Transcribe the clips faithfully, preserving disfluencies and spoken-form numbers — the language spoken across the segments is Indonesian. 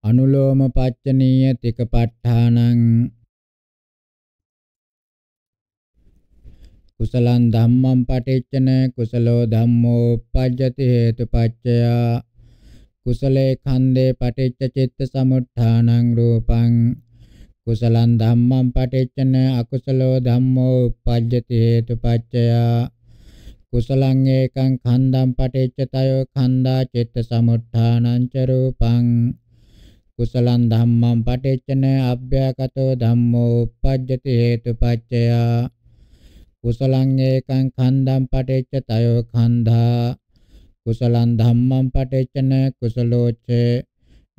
Anuloma paccaniya tika patthanan kusalan dhammam paticchena kusalo dhammo uppajjati hetu paccaya kusale khande paticca citta samutthanan rupang kusalan dhammam paticchena akusalo dhammo uppajjati hetu paccaya kusalang ekang khandam paticca tayo khanda citta samutthanan ca rupang kusalan dhammam paticchena abhyakato dhammo uppajjati hetu paccaya kusalang ekang khandam paticca tayo khanda kusalan dhammam paticchena kusaloce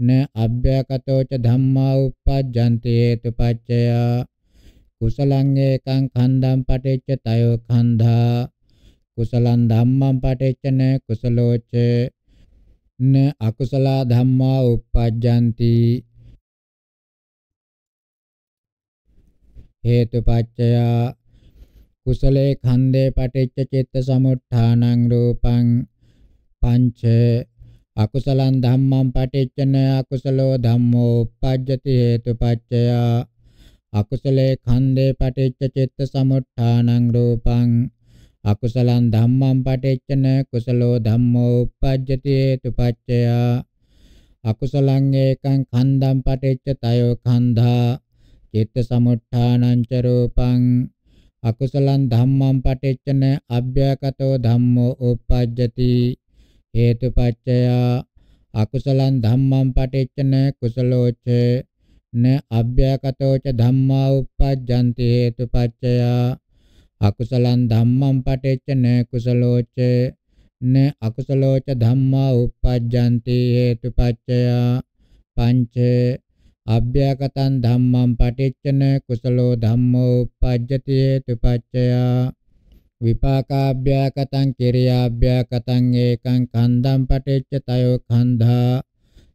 ne abhyakato ca dhamma uppajjanti hetu paccaya kusalang ekang khandam paticca tayo khanda kusalan dhammam paticchena kusaloce ne akusala dhamma uppajjanti hetu paccaya kusale khande paticca citta samutthanan rupang panca akusalan dhammam paticchena akusalo dhammo uppajjati hetu paccaya akusale khande paticca citta samutthanan rupang akusalan dhammam paticchena kusalo dhammo uppajjati hetu paccaya akusalan ekang khandam paticca tayo khanda citta samutthanan ca rupang akusalan dhammam paticchena abhyakato dhammo uppajjati hetu paccaya akusalan dhammam paticchena kusaloce ne abhyakato ca dhamma uppajjanti hetu paccaya akusalan dhammam paticchena kusaloce ne akusalo ca dhamma uppajjanti hetu paccaya panca abhyakatan dhammam paticchena kusalo dhammo uppajjati hetu paccaya vipaka abhyakatan kiriya abhyakatan ekang khandam paticca tayo khanda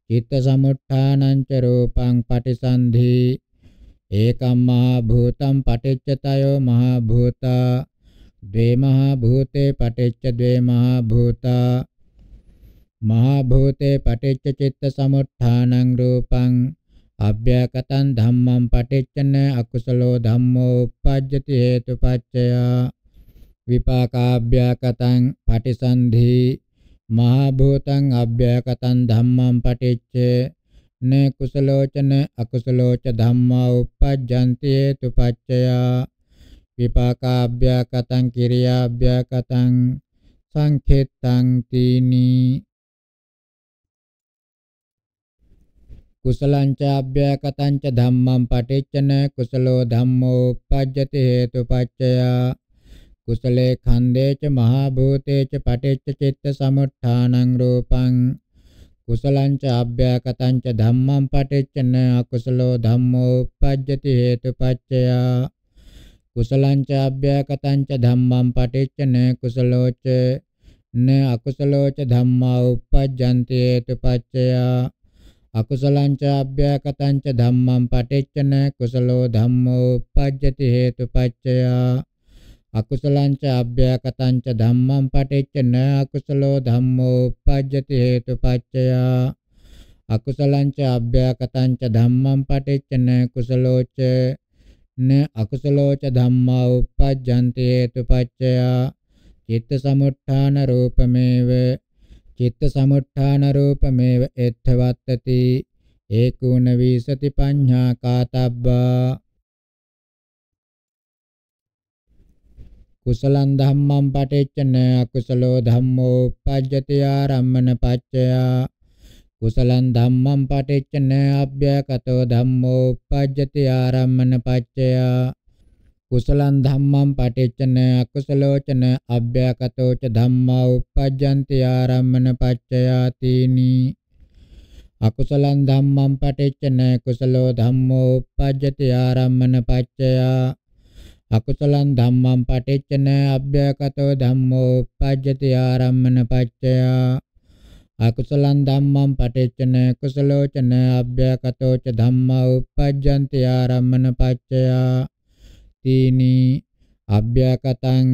citta samutthanan ca rupang patisandhi ekam maha bhutam paticca tayo maha bhuta dve maha bhute paticca dve maha bhuta maha bhute paticca citta samutthanan rupang abhyakatan dhammam paticchena akusalo dhammo uppajjati hetu paccaya vipaka abhyakatan patisandhi maha bhutan abhyakatan dhammam paticche ne kusalo ca ne akusalo ca dhamma uppajjanti hetu paccaya vipaka abhyakatan kiriya abhyakatan sankhettang tini kusalan ca abhyakatan ca dhammam paticchena kusalo dhammo uppajjati hetu paccaya kusale khande ca mahabhute ca paticca citta samutthanan rupang kusalan ca abhyakatan ca dhammam paticchena akusalo dhammo uppajjati hetu paccaya kusalan ca abhyakatan ca dhammam paticchena kusaloce ne akusalo ca dhamma uppajjanti hetu paccaya akusalan ca abhyakatan ca dhammam paticchena kusalo dhammo uppajjati hetu paccaya akusalan ca abhyakatan ca dhammam paticchena akusalo dhammo uppajjati hetu paccaya akusalan ca abhyakatan ca dhammam paticchena kusaloce ne akusalo ca dhamma uppajjanti hetu paccaya citta samuttana rupameva citta samuttana rupameva etthavatati ekunavīsati paññā kātabba kusalan dhammam paticchena akusalo dhammo uppajjati ārammana paccaya kusalan dhammam paticchena abhyakato dhammo uppajjati ārammana paccaya kusalan dhammam paticchena akusalo ca ne abhyakato ca dhamma uppajjanti ārammana paccaya tīni akusalan dhammam paticchena kusalo dhammo uppajjati ārammana paccaya akusalan dhammam paticchena abhyakato dhammo uppajjati ārammana paccaya akusalan dhammam paticchena kusalo ca ne abhyakato ca dhamma uppajjanti ārammana paccaya tini abhyakatan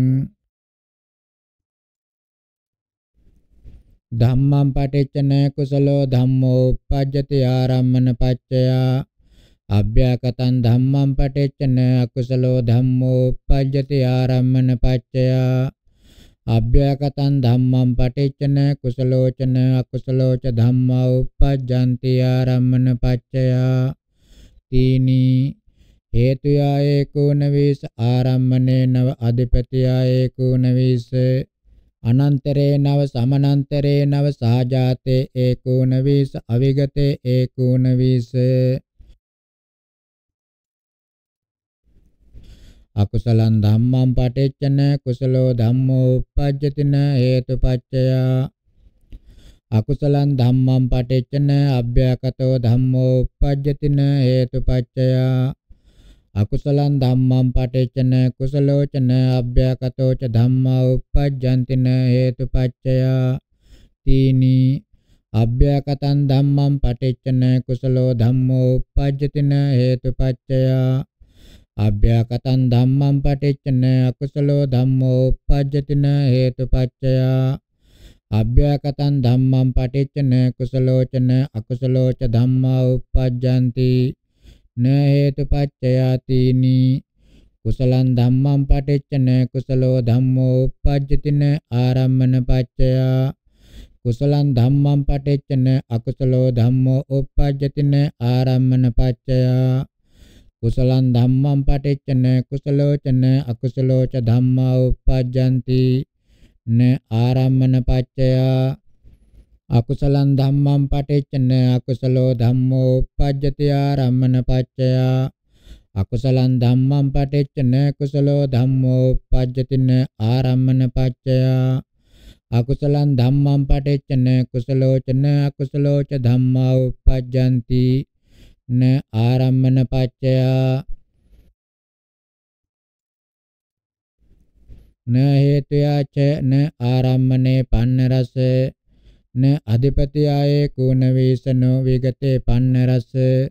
Dhammam paticchena kusalo dhammo uppajjati ārammana paccaya abhyakatan dhammam paticchena akusalo dhammo uppajjati ārammana paccaya abhyakatan dhammam paticchena kusalo cena akusalo ca dhamma uppajjanti ārammana paccaya tini hetuya ekunavisa ārammane nava adhipatiya ekunavisa Anantare nava samanantare nava sahajate ekunavisa avigate ekunavisa akusalan dhammam paticchena kusalo dhammo uppajjati na hetu paccaya akusalan dhammam paticchena abhyakato dhammo uppajjati na hetu paccaya akusalan dhammam paticchena kusalo cena abhyakato ca dhamma uppajjanti na hetu paccaya tini abhyakatan dhammam paticchena kusalo dhammo uppajjati na hetu paccaya abhyakatan dhammam paticchena akusalo dhammo uppajjati na hetu paccaya abhyakatan dhammam paticchena kusalo cena akusalo ca dhamma uppajjanti na hetu paccaya tini kusalan dhammam paticchena kusalo dhammo uppajjati na ārammana paccaya kusalan dhammam paticchena akusalo dhammo uppajjati na ārammana paccaya kusalan dhammam paticchena kusalo cena akusalo ca dhamma uppajjanti na ārammana paccaya akusalan dhammam paticchena akusalo dhammo uppajjati ārammana paccaya akusalan dhammam paticchena kusalo dhammo uppajjati na ārammana paccaya akusalan dhammam paticchena kusalo cena akusalo ca dhamma uppajjanti na ārammana paccaya na hetuya ca na ārammane pannarase na adipatiyae kunavisano vigate pannarase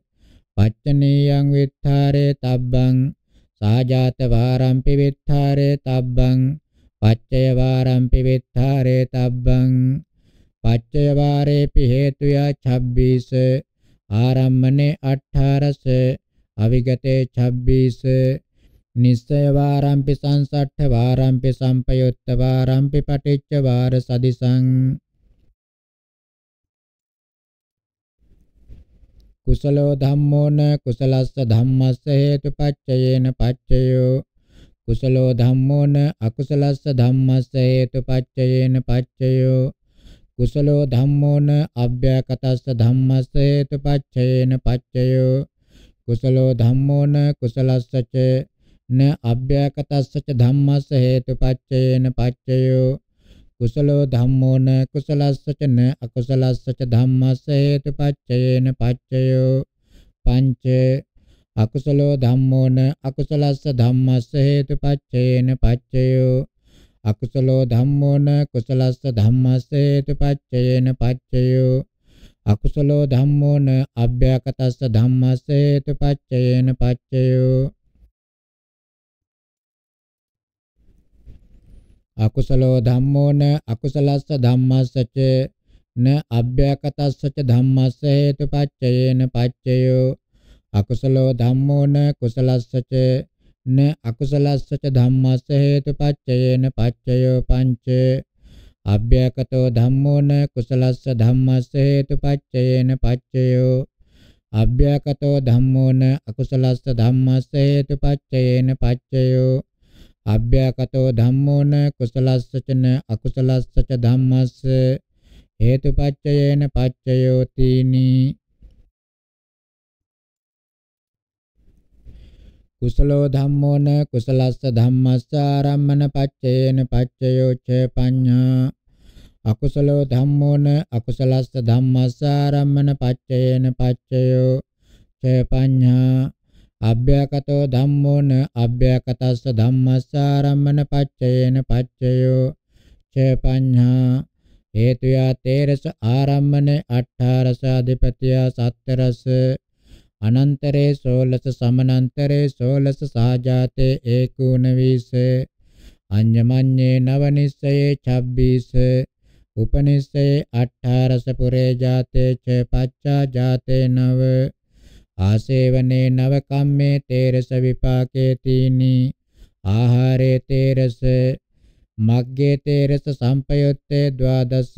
paccaniyang vitthare tabbang sahajata varampi vitthare tabbang paccaya varampi vitthare tabbang paccaya varepi hetuya chabbise ārammane aṭṭharase avigate chabbise nissaya varampi sansaṭṭha varampi sampayutta varampi paṭicca vara sadisang kusalo dhammo na kusalassa dhammassa hetu paccayena paccayo kusalo dhammo na akusalassa dhammassa hetu paccayena paccayo kusalo dhammo na abhyakatassa dhammassa hetu paccayena paccayo kusalo dhammo na kusalassa ca na abhyakatassa ca dhammassa hetu paccayena paccayo kusalo dhammo na kusalassa ca na akusalassa ca dhammassa hetu paccayena paccayo panca akusalo dhammo na akusalassa dhammassa hetu paccayena paccayo akusalo dhammo na kusalassa dhammassa hetu paccayena paccayo akusalo dhammo na abhyakatassa dhammassa hetu paccayena paccayo akusalo dhammo na akusalassa dhammassa ca na abhyakatassa ca dhammassa hetu paccayena paccayo akusalo dhammo na kusalassa ca na akusalassa ca dhammassa hetu paccayena paccayo panca abhyakato dhammo na kusalassa dhammassa hetu paccayena paccayo abhyakato dhammo na akusalassa dhammassa hetu paccayena paccayo abhyakato dhammo na kusalassa ca na akusalassa ca dhammassa hetu paccayena paccayo tini kusalo dhammo na kusalassa dhammassa ārammana paccayena paccayo ca paññā akusalo dhammo na akusalassa dhammassa ārammana paccayena paccayo ca paññā abhyakato dhammo na abhyakatassa dhammassa ārammana paccayena paccayo ca paññā hetuya terasa ārammane aṭṭharasa adhipatiya sattarasa anantare solasa samanantare solasa sahajate ekunavisa anjamanye navanisseye chabbisa उपनिषे अठारस पुरे जाते च पच्चा जाते नव आसेवने नव काम्ये तेरस विपाके तीनि आहारे तेरस मग्गे तेरस संपयुत्ते द्वादश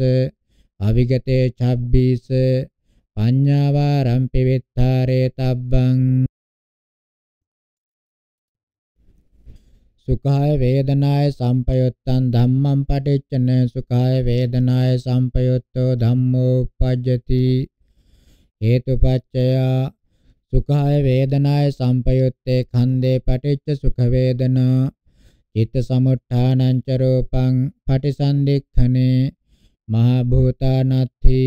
अभिगते छब्बीस पञ्चवारं पिवित्थारे तब्बं सुखाय वेदनाय संपयुत्तं धम्मं पठिच्चन सुखाय वेदनाय संपयुत्तो धम्मो उपजति हेतुपच्चया सुखाय वेदनाय संपयुत्ते खंदे पठिच्च सुखवेदना चित्त समुत्थानं च रूपं पठिसन्दिग्धने महाभूतानत्थि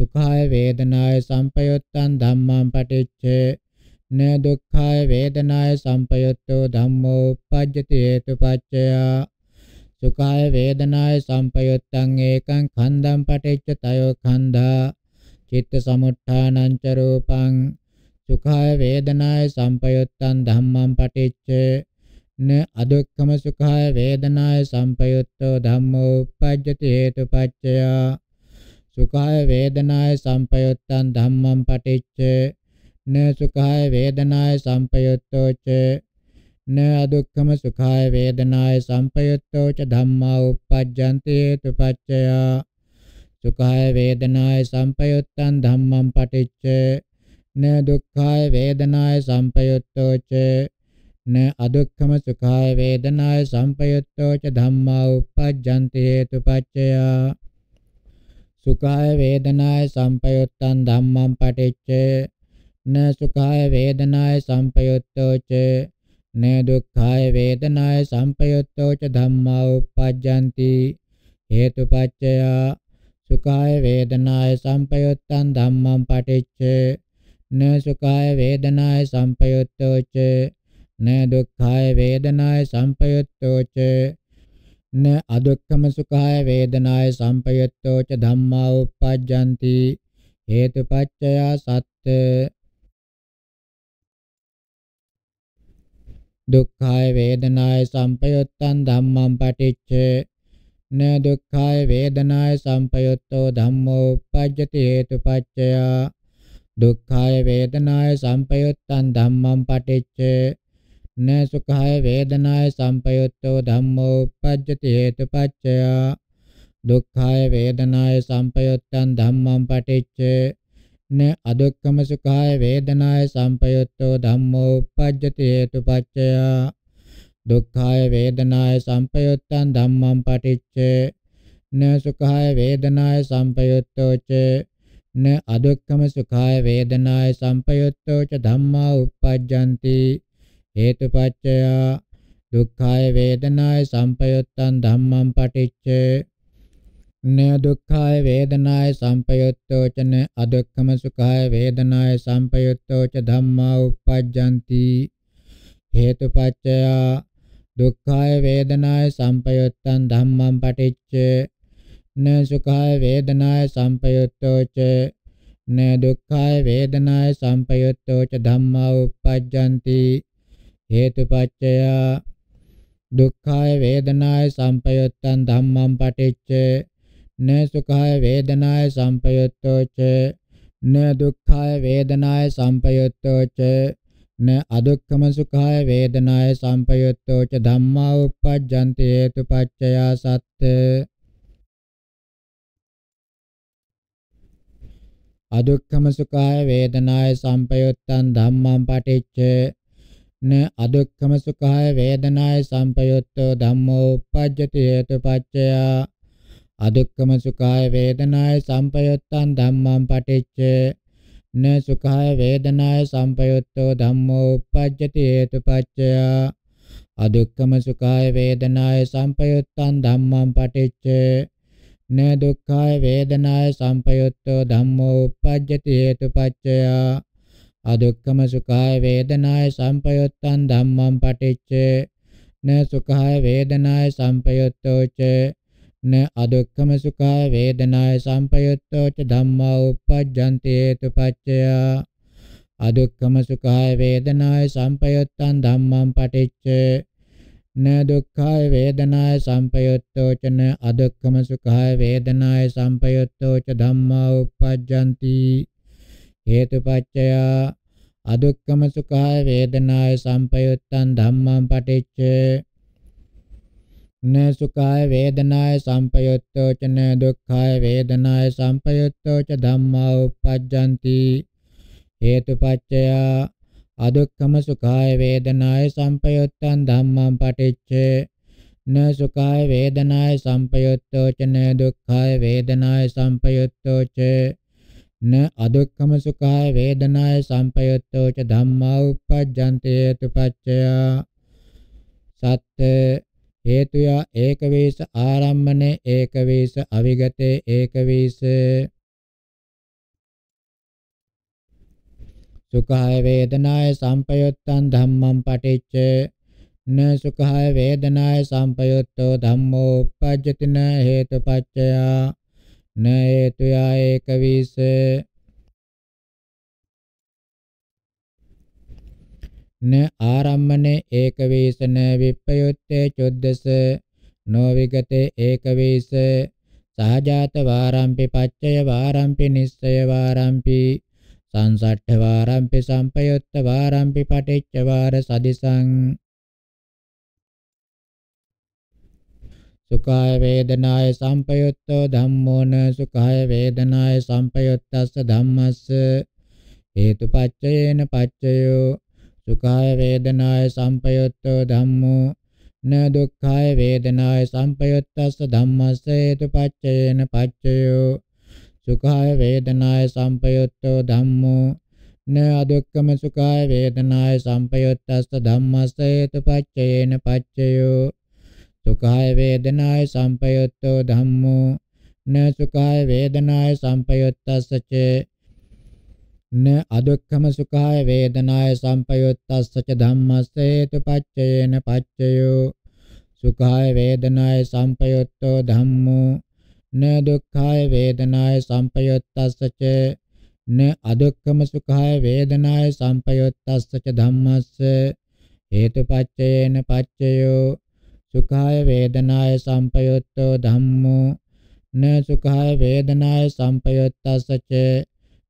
सुखाय वेदनाय संपयुत्तं धम्मं पठिच्चे न दुःखाय वेदनाय संपयुत्तो धम्मो उपजति हेतुपच्चया सुखाय वेदनाय संपयुत्तं एकं खंदं पठिच्च तयो खंदा चित्त समुत्थानं च रूपं सुखाय वेदनाय संपयुत्तं धम्मं पठिच्चे न अदुक्खम सुखाय वेदनाय संपयुत्तो धम्मो उपजति हेतुपच्चया सुखाय वेदनाय संपयुत्तं धम्मं पठिच्चे न सुखाय वेदनाय संपयुत्तो च न अदुक्खम सुखाय वेदनाय संपयुत्तो च धम्मा उपजन्ति हेतुपच्चया सुखाय वेदनाय संपयुत्तं धम्मं पठिच्चे न दुःखाय वेदनाय संपयुत्तो च न अदुक्खम सुखाय वेदनाय संपयुत्तो च धम्मा उपजन्ति हेतुपच्चया सुखाय वेदनाय संपयुत्तं धम्मं पठिच्चे न सुखाय वेदनाय संपयुत्तो च न दुःखाय वेदनाय संपयुत्तो च धम्मा उपजन्ति हेतुपच्चया सुखाय वेदनाय संपयुत्तं धम्मं पठिच्चे न सुखाय वेदनाय संपयुत्तो च न दुःखाय वेदनाय संपयुत्तो च न अदुक्खम सुखाय वेदनाय संपयुत्तो च धम्मा उपजन्ति हेतुपच्चया सत् दुःखाय वेदनाय संपयुत्तं धम्मं पठिच्चे न दुःखाय वेदनाय संपयुत्तो धम्मो उपजति हेतुपच्चया दुःखाय वेदनाय संपयुत्तं धम्मं पठिच्चे न सुखाय वेदनाय संपयुत्तो धम्मो उपजति हेतुपच्चया दुःखाय वेदनाय संपयुत्तं धम्मं पठिच्चे न अदुक्खम सुखाय वेदनाय संपयुत्तो धम्मो उपजति हेतुपच्चया दुःखाय वेदनाय संपयुत्तं धम्मं पठिच्चे न सुखाय वेदनाय संपयुत्तो च न अदुक्खम सुखाय वेदनाय संपयुत्तो च धम्मा उपजन्ति हेतुपच्चया दुःखाय वेदनाय संपयुत्तं धम्मं पठिच्चे न दुःखाय वेदनाय संपयुत्तो च न अदुक्खम सुखाय वेदनाय संपयुत्तो च धम्मा उपजन्ति हेतुपच्चया दुःखाय वेदनाय संपयुत्तं धम्मं पठिच्चे न सुखाय वेदनाय संपयुत्तो च न दुःखाय वेदनाय संपयुत्तो च धम्मा उपजन्ति हेतुपच्चया दुःखाय वेदनाय संपयुत्तं धम्मं पठिच्चे न सुखाय वेदनाय संपयुत्तो च न दुःखाय वेदनाय संपयुत्तो च न अदुक्खम सुखाय वेदनाय संपयुत्तो च धम्मा उपजन्ति हेतुपच्चया सत् अदुक्खम सुखाय वेदनाय संपयुत्तं धम्मं पठिच्चे न अदुक्खम सुखाय वेदनाय संपयुत्तो धम्मो उपजति हेतुपच्चया अदुक्खम सुखाय वेदनाय संपयुत्तं धम्मं पठिच्चे न सुखाय वेदनाय संपयुत्तो धम्मो उपजति हेतुपच्चया अदुक्खम सुखाय वेदनाय संपयुत्तं धम्मं पठिच्चे न दुःखाय वेदनाय संपयुत्तो धम्मो उपजति हेतुपच्चया अदुक्खम सुखाय वेदनाय संपयुत्तं धम्मं पठिच्चे न सुखाय वेदनाय संपयुत्तो च न अदुक्खम सुखाय वेदनाय संपयुत्तो च धम्मो उपजन्ति हेतुपच्चया अदुक्खम सुखाय वेदनाय संपयुत्तं धम्मं पठिच्चे Na dukkhaye vedanaye sampayutto ca na adukkhama sukhaye vedanaye sampayutto ca dhamma uppajjanti hetupaccaya adukkhama sukhaye vedanaye sampayuttan dhammam paticce na sukhaye vedanaye sampayutto ca na dukkhaye vedanaye sampayutto ca dhamma uppajjanti hetupaccaya Adukkama sukhaya vedanaya sampayuttan dhammam paticce na sukhaya vedanaya sampayutto ca na dukkhaya vedanaya sampayutto ca na adukkama sukhaya vedanaya sampayutto ca dhamma uppajjante hetupaccaya satte hetuya ekavisa ārammane ekavisa avigate ekavisa Sukhaya vedanaya sampayuttan dhammam paticce na sukhaya vedanaya sampayutto dhammo uppajjati na hetupaccaya na hetuya ekavise na ārammane ekavise na vippayutte cuddase no vigate ekavise sahajata vārampi paccaya vārampi nissaya vārampi Sansaṭṭha vārampi sampayutta vārampi paṭicca vāra sadisaṃ Sukhāya vedanāya sampayutto dhammo na sukhāya vedanāya sampayuttassa dhammassa hetupaccayena paccayo Sukhāya vedanāya sampayutto dhammo na dukkhāya vedanāya sampayuttassa dhammassa hetupaccayena paccayo Sukhaya vedanaya sampayutto dhammo na adukkama sukhaya vedanaya sampayattassa dhammassa hetupaccayena paccayo Sukhaya vedanaya sampayutto dhammo na sukhaya vedanaya sampayattassa ca na adukkama sukhaya vedanaya sampayattassa ca dhammassa hetupaccayena paccayo Sukhaya vedanaya sampayutto dhammo Na dukkhaye vedanaye sampayuttassa ca na adukkama sukhaye vedanaye sampayuttassa ca dhammassa hetupaccayena paccayo Sukhaya vedanaye sampayutto dhammo na sukhaya vedanaye sampayuttassa ca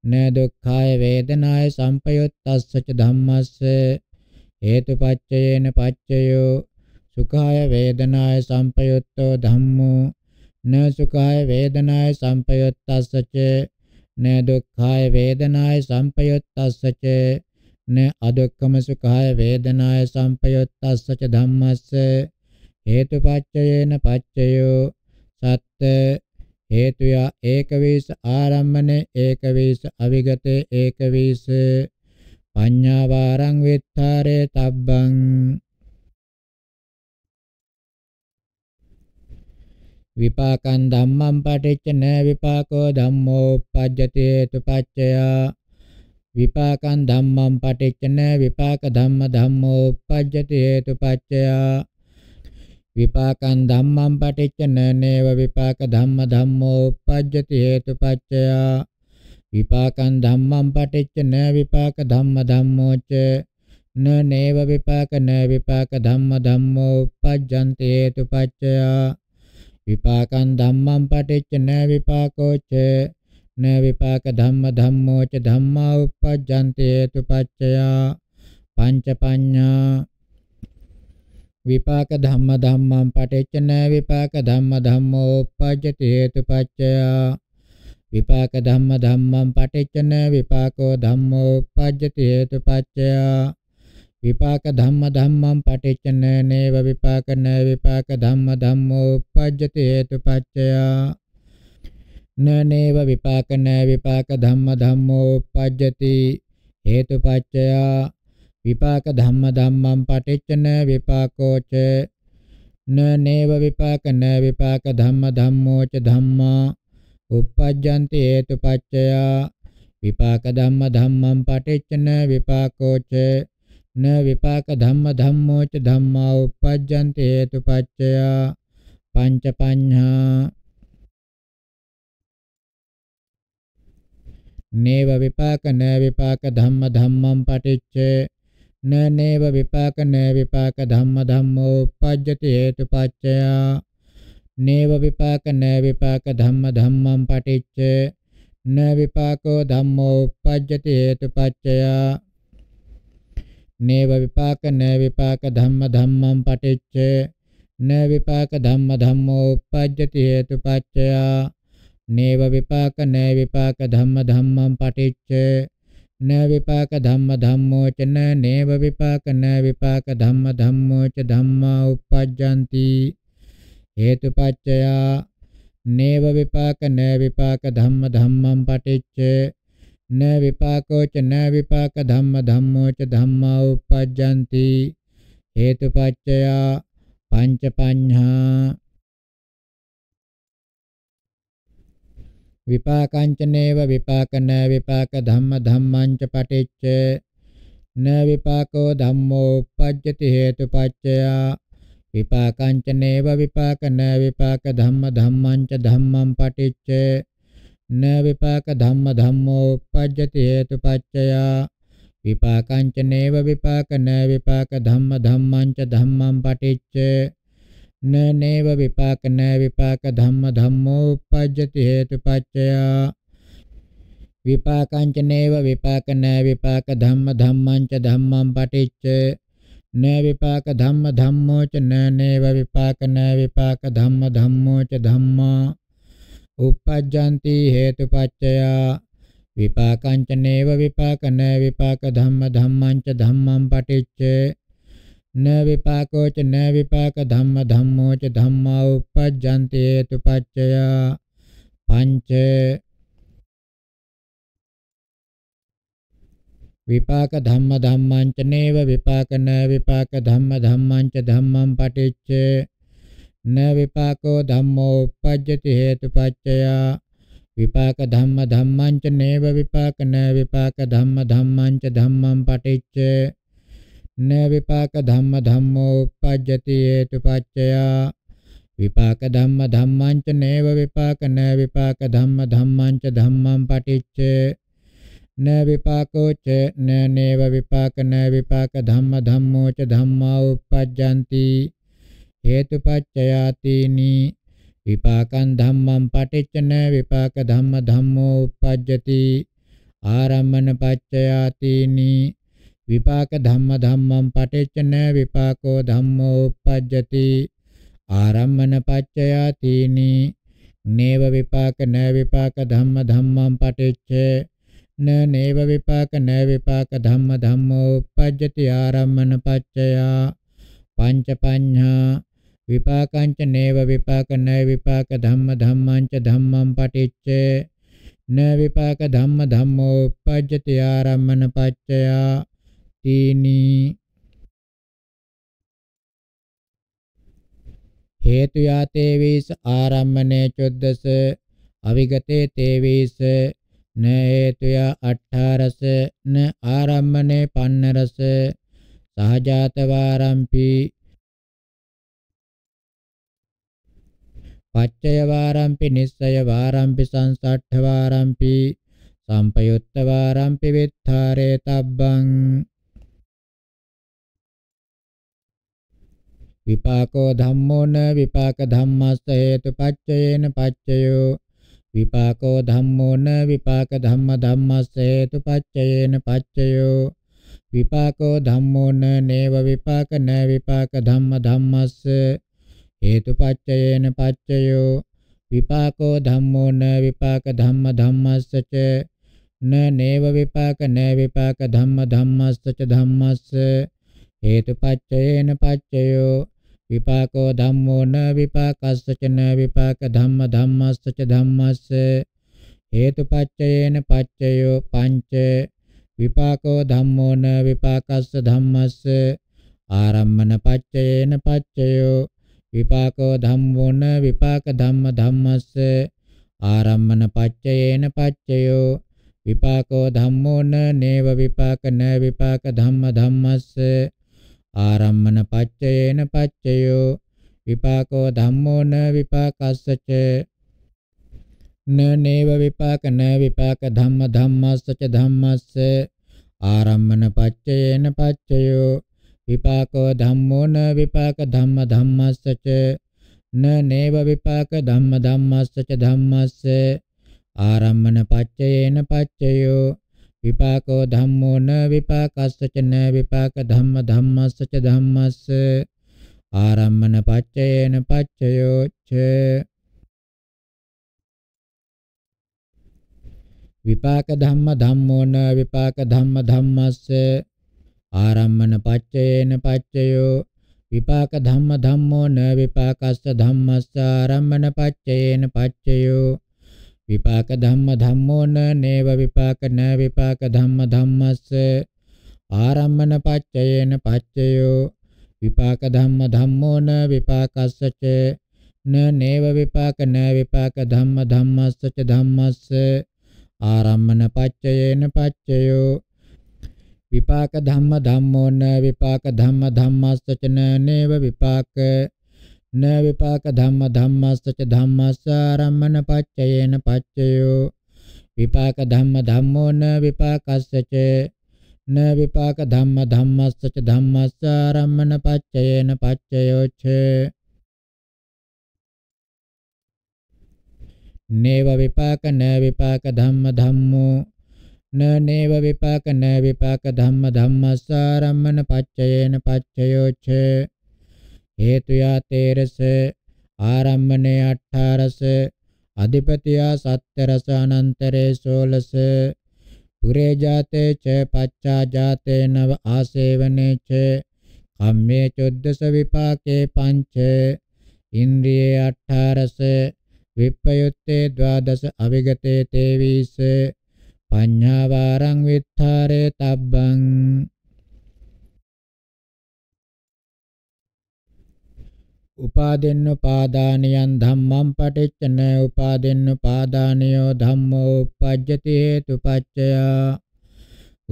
na dukkhaye vedanaye sampayuttassa ca dhammassa hetupaccayena paccayo Sukhaya vedanaye sampayutto dhammo Na sukhaya vedanaya sampayuttassa ca na dukkhaya vedanaya sampayuttassa ca na adukkama sukhaya vedanaya sampayuttassa ca dhammassa hetupaccayena paccayo satta hetuya ekavisa ārammane ekavisa avigate ekavisa paññāvāraṃ vitthāre tabbaṃ Vipakan dhammam paticca na vipako dhammo uppajjati hetupaccaya Vipakan dhammam paticca na vipaka dhamma dhammo uppajjati hetupaccaya Vipakan dhammam paticca na neva vipaka dhamma dhammo uppajjati hetupaccaya Vipakan dhammam paticca na vipaka dhamma dhammo ca na neva vipaka na vipaka dhamma dhammo uppajjanti hetupaccaya Vipakan dhammam paticca na vipako ca na vipaka dhamma dhammo ca dhamma uppajjanti hetupaccaya panca paññā Vipaka dhamma dhammam paticca na vipaka dhamma dhammo uppajjati hetupaccaya Vipaka dhamma dhammam paticca na vipako dhammo uppajjati hetupaccaya Vipaka dhamma dhammam paticca na neva vipaka na vipaka dhamma dhammo uppajjati hetupaccaya na neva vipaka na vipaka dhamma dhammo uppajjati hetupaccaya Vipaka dhamma dhammam paticca na vipako ca na neva vipaka na vipaka dhamma dhammo ca dhamma uppajjanti hetupaccaya Vipaka dhamma dhammam paticca na vipako ca Na vipaka dhamma dhammo ca dhamma uppajjanti hetupaccaya panca paññā Neva vipaka na vipaka dhamma dhammam paticca न नैव विपाक न विपाक धम्म धम्मो उपजति हेतुपाच्चया नैव विपाक न विपाक धम्म धम्मं पठिच्चे न विपाको धम्मो उपजति हेतुपाच्चया नैव विपाक न विपाक धम्म धम्मं पठिच्चे न विपाक धम्म धम्मो उपजति हेतुपाच्चया नैव विपाक न विपाक धम्म धम्मं पठिच्चे न विपाक धम्म धम्मो च न नैव विपाक न विपाक धम्म धम्मो च धम्मा उपपद्यन्ति हेतुपाच्चया नैव विपाक न विपाक धम्म धम्मं पठिच्चे न विपाको च न विपाक धम्म धम्मो च धम्मा उपपद्यन्ति हेतुपाच्चया पञ्चपञ्ञा विपाकांच नैव विपाक न विपाक धम्म धम्मांच पठिच्चे न विपाको धम्मो उपपद्यति हेतुपाच्चया विपाकांच नैव विपाक न विपाक धम्म धम्मांच धम्मं पठिच्चे न विपाक धम्म धम्मो उपपद्यति हेतुपाच्चया विपाकांच नैव विपाक न विपाक धम्म धम्मांच धम्मं पठिच्चे न नैव विपाक न विपाक धम्म धम्मो उपजति हेतुपाच्चया विपाकांच नैव विपाक न विपाक धम्म धम्मांच धम्मं पठिच्चे न विपाक धम्म धम्मो च न नैव विपाक न विपाक धम्म धम्मो च धम्मा उपजन्ति हेतुपाच्चया विपाकांच नैव विपाक न विपाक धम्म धम्मांच धम्मं पठिच्चे न विपाको च न विपाक धम्म धम्मो च धम्मा उपजन्ति हेतुपाच्चया पञ्च विपाक धम्म धम्मांच नैव विपाक न विपाक धम्म धम्मांच धम्मं पठिच्चे न विपाको धम्मो उपजति हेतुपाच्चया विपाक धम्म धम्मांच नैव विपाक न विपाक धम्म धम्मांच धम्मं पठिच्चे न विपाक धम्म धम्मो उपजति हेतुपाच्चया विपाक धम्म धम्मांच नैव विपाक न विपाक धम्म धम्मांच धम्मं पठिच्चे न विपाको च न नैव विपाक न विपाक धम्म धम्मो च धम्मा उपजन्ति हेतुपाच्चया तीनि विपाकं धम्मं पठिच्च न विपाक धम्म धम्मो उपजति आरम्भन पाच्चया तीनि विपाक धम्म धम्मं पठिच्च न विपाको धम्मो उपजति आरम्भन पाच्चया तीनि नैव विपाक न विपाक धम्म धम्मं पठिच्चे न नैव विपाक न विपाक धम्म धम्मो उपजति आरम्भन पाच्चया पञ्चपञ्ञा विपाकांच नैव विपाक न विपाक धम्म धम्मांच धम्मं पठिच्चे न विपाक धम्म धम्मो उपजति आरम्भन पाच्चया तीनि हेतु या तेवीस आरम्भने चौदस अविगते तेवीस न हेतु या अठारस न आरम्भने पन्नरस सहजातवारम्पि पच्चयवारम्पि निश्चयवारम्पि संसट्ठवारम्पि संपयुत्तवारम्पि वित्थारेतब्बं विपाको धम्मो न विपाक धम्मस्य हेतुपाच्चयेन पाच्चयो विपाको धम्मो न विपाक धम्म धम्मस्य हेतुपाच्चयेन पाच्चयो विपाको धम्मो न नैव विपाक न विपाक धम्म धम्मस्य हेतुपाच्चयेन पाच्चयो विपाको धम्मो न विपाक धम्म धम्मस्य च न नैव विपाक न विपाक धम्म धम्मस्य च धम्मस्य हेतुपाच्चयेन पाच्चयो विपाको धम्मो न विपाकस्य च न विपाक धम्म धम्मस्य च धम्मस्य हेतुपाच्चयेन पाच्चयो पञ्च विपाको धम्मो न विपाकस्य धम्मस्य आरम्भन पाच्चयेन पाच्चयो विपाको धम्मो न विपाक धम्म धम्मस्य आरम्भन पाच्चयेन पाच्चयो विपाको धम्मो न नैव विपाक न विपाक धम्म धम्मस्य आरम्भन पाच्चयेन पाच्चयो विपाको धम्मो न विपाकस्य च न नैव विपाक न विपाक धम्म धम्मस्य च धम्मस्य ආරම්මන පච්චයේන පච්චයෝ විපාකෝ ධම්මෝන විපාක ධම්ම ධම්මස්සච න නේව විපාක ධම්ම ධම්මස්සච ධම්මස්ස ආරම්මන පච්චයේන පච්චයෝ විපාකෝ ධම්මෝන විපාකස්සච න විපාක ධම්ම ධම්මස්සච ධම්මස්ස ආරම්මන පච්චයේන පච්චයෝ ච විපාක ධම්ම ධම්මෝන විපාක ධම්ම ධම්මස්ස ආරම්මන පච්චයේන පච්චයෝ විපාක ධම්ම ධම්මෝන විපාකස්ස ධම්මස්ස ආරම්මන පච්චයේන පච්චයෝ විපාක ධම්ම ධම්මෝන නේව විපාක න විපාක ධම්ම ධම්මස්ස ආරම්මන පච්චයේන පච්චයෝ විපාක ධම්ම ධම්මෝන විපාකස්ස ච න නේව විපාක න විපාක ධම්ම ධම්මස්ස ච ධම්මස්ස ආරම්මන පච්චයේන පච්චයෝ විපාක ධම්ම ධම්මෝන විපාක ධම්ම ධම්මස්ස ච නේව විපාක න විපාක ධම්ම ධම්මස්ස ච ධම්මස්ස ආරම්මන පච්චයේන පච්චයෝ විපාක ධම්ම ධම්මෝන විපාකස්ස ච න විපාක ධම්ම ධම්මස්ස ච ධම්මස්ස ආරම්මන පච්චයේන පච්චයෝ ච නේව විපාක න විපාක ධම්ම ධම්මෝ න නේව විපාක න විපාක ධම්ම ධම්මස්ස ආරම්මන පච්චයේන පච්චයෝ ච හේතුයා තේරස ආරම්මනේ අට්ඨාරස අධිපතියා සත්තරස අනන්තරේ සෝලස පුරේ ජාතේ ච පච්චා ජාතේ නව ආසේවනේ ච කම්මේ චොද්දස විපාකේ පංච ඉන්ද්‍රියේ අට්ඨාරස විප්පයුත්තේ ද්වාදස අවිගතේ තේවිස පඤ්ඤාවාරං විත්තරේ තබ්බං උපාදෙන්න පාදානියන් ධම්මං පටිච්චන උපාදෙන්න පාදානියෝ ධම්මෝ උපජ්ජති හේතුපච්චය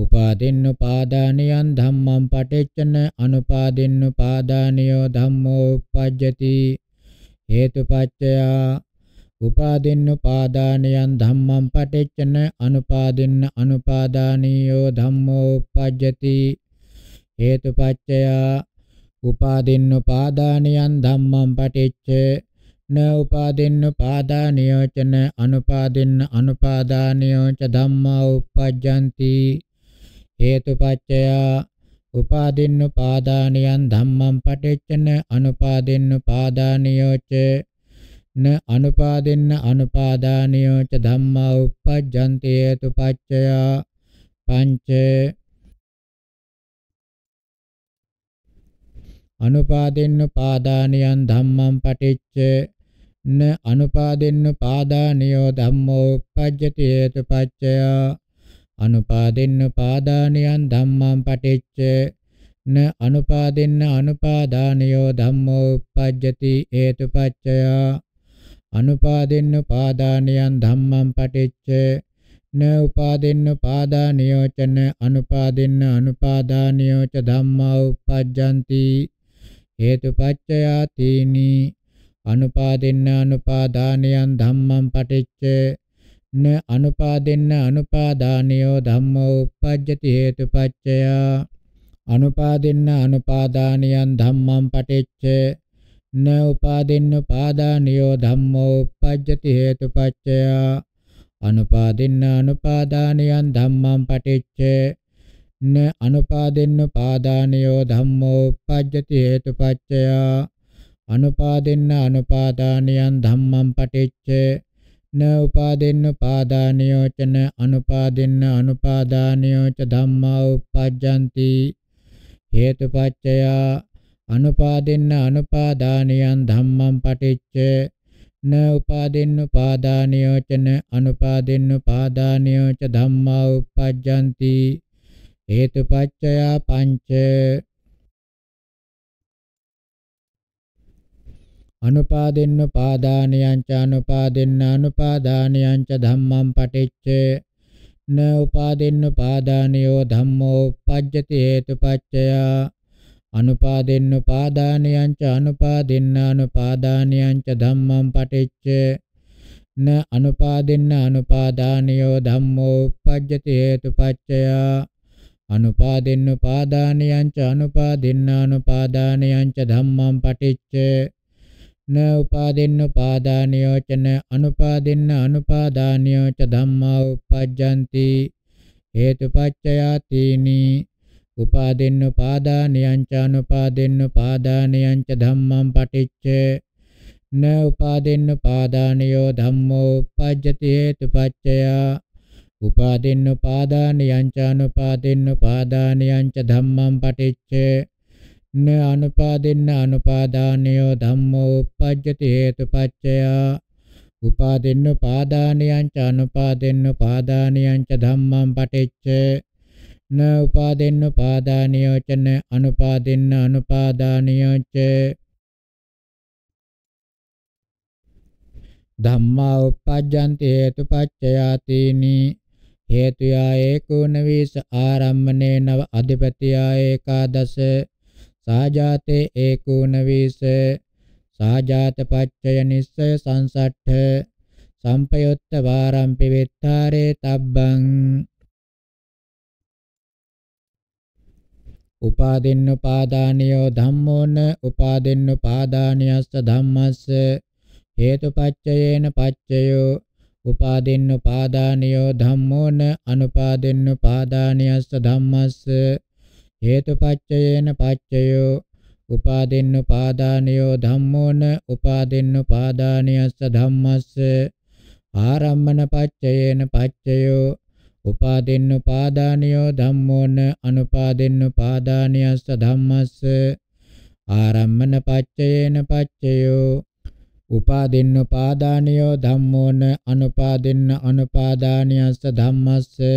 උපාදෙන්න පාදානියන් ධම්මං පටිච්චන අනුපාදෙන්න පාදානියෝ ධම්මෝ උපජ්ජති හේතුපච්චය උපාදින්න පාදානියන් ධම්මං පටිච්චන අනුපාදින්න අනුපාදානියෝ ධම්මෝ උපජ්ජති හේතුපච්චය උපාදින්න පාදානියන් ධම්මං පටිච්ච න උපාදින්න පාදානියෝ ච න අනුපාදින්න අනුපාදානියෝ ච ධම්මා උපජ්ජಂತಿ හේතුපච්චය උපාදින්න පාදානියන් ධම්මං පටිච්චන අනුපාදින්න පාදානියෝ ච න අනුපාදෙන්න අනුපාදානියෝ ච ධම්මා උප්පජ්ජන්ති හේතුපච්චය පංච අනුපාදෙන්න පාදානියන් ධම්මං පටිච්ච න අනුපාදෙන්න පාදානියෝ ධම්මෝ උප්පජ්ජති හේතුපච්චය අනුපාදෙන්න පාදානියන් ධම්මං පටිච්ච න අනුපාදෙන්න අනුපාදානියෝ ධම්මෝ උප්පජ්ජති හේතුපච්චය අනුපාදින්න පාදානියන් ධම්මං පටිච්ච න උපාදින්න පාදානියෝ ච න අනුපාදින්න අනුපාදානියෝ ච ධම්මා උපජ්ජಂತಿ හේතුපච්චයා තීනි අනුපාදින්න අනුපාදානියන් ධම්මං පටිච්ච න අනුපාදින්න අනුපාදානියෝ ධම්මෝ උපජ්ජති හේතුපච්චයා අනුපාදින්න අනුපාදානියන් ධම්මං පටිච්ච න උපාදින්න පාදානියෝ ධම්මෝ උපජ්ජති හේතුපච්චය අනුපාදින්න අනුපාදානියන් ධම්මං පටිච්ච න අනුපාදින්න පාදානියෝ ධම්මෝ උපජ්ජති හේතුපච්චය අනුපාදින්න අනුපාදානියන් ධම්මං පටිච්ච න උපාදින්න පාදානියෝ ච න අනුපාදින්න අනුපාදානියෝ ච ධම්මා උපජ්ජಂತಿ හේතුපච්චය අනුපාදින්න අනුපාදානියන් ධම්මං පටිච්ච න උපාදින්න පාදානියෝ ච න අනුපාදින්න පාදානියෝ ච ධම්මා උපජ්ජಂತಿ හේතුපච්චය පංච අනුපාදින්න පාදානියං ච අනුපාදින්න අනුපාදානියං ච ධම්මං පටිච්ච න උපාදින්න පාදානියෝ ධම්මෝ උපජ්ජති හේතුපච්චය අනුපාදින්න පාදානියං ච අනුපාදින්න අනුපාදානියං ච ධම්මං පටිච්ච න අනුපාදින්න අනුපාදානියෝ ධම්මෝ උප්පජ්ජති හේතුපච්චය Anupadinnu pādāniyanca anupadinna pādāniyanca dhammam paticce na upadinnu pādāniyo ca na anupadinna anupadāniyo ca dhamma uppajjanti hetupaccayatini upadinnu pādāniyanca anupadinnu pādāniyanca dhammam paticce na upadinnu pādāniyo dhammo uppajjati hetupaccaya upadinnu pādāniyanca anupadinnu pādāniyanca dhammam paticce na anupadinna anupadāniyo dhammo uppajjati hetupaccaya upadinnu pādāniyanca anupadinnu pādāniyanca dhammam paticce na upadinnu pādāniyo ca na anupadinna anupadāniyo ca dhamma uppajjanti hetupaccayatini hetuya ekunavisa āramane nava adhipatiya ekādasa sājāte ekunavisa sājāta paccaya nissaya sansaṭṭha sampayutta vārampi vittāre tabbang upadinnu pādāniyo dhammo na upadinnu pādāniyassa dhammassa hetupaccayena paccayo upadinnu pādāniyo dhammo na anupadinnu pādāniyassa dhammassa hetupaccayena paccayo upadinnu pādāniyo dhammo na upadinnu pādāniyassa dhammassa ārammana paccayena paccayo upadinnu pādāniyo dhammo na anupadinnu pādāniyassa dhammassa ārammana paccayena paccayo upadinnu pādāniyo dhammo na anupadinna anupadāniyassa dhammassa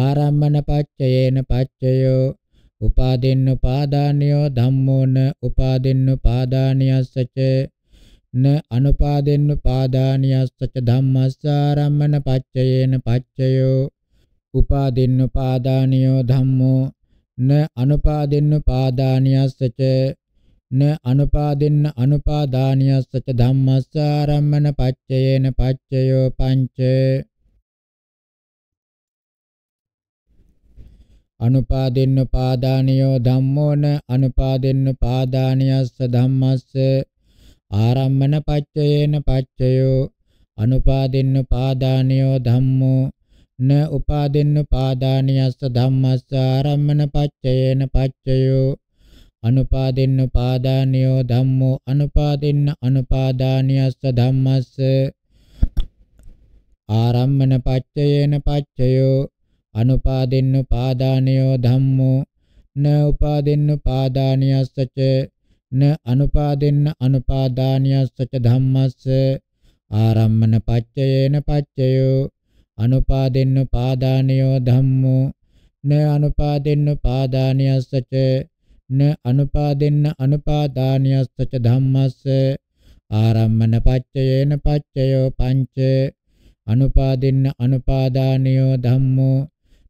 ārammana paccayena paccayo upadinnu pādāniyo dhammo na upadinnu pādāniyassa ca na anupadinnu pādāniyassa ca dhammassa ārammana paccayena paccayo upadinnu pādāniyo dhammo na anupadinnu pādāniyassa ca na anupadinna anupadāniyassa ca dhammassa ārammana paccayena paccayo panca anupadinnu pādāniyo dhammo na anupadinnu pādāniyassa dhammassa ārammana paccayena paccayo anupadinnu pādāniyo dhammo na upadinnu pādāniyassa dhammassa ārammana paccayena paccayo anupadinnu pādāniyo dhammo anupadinna anupadāniyassa dhammassa ārammana paccayena paccayo anupadinnu pādāniyo dhammo na upadinnu pādāniyassa ca na anupadinna anupadāniyassa ca dhammassa ārammana paccayena paccayo anupadinnu pādāniyo dhammo na anupadinnu pādāniyassa ca na anupadinna anupadāniyassa ca dhammassa ārammana paccayena paccayo panca anupadinna anupadāniyo dhammo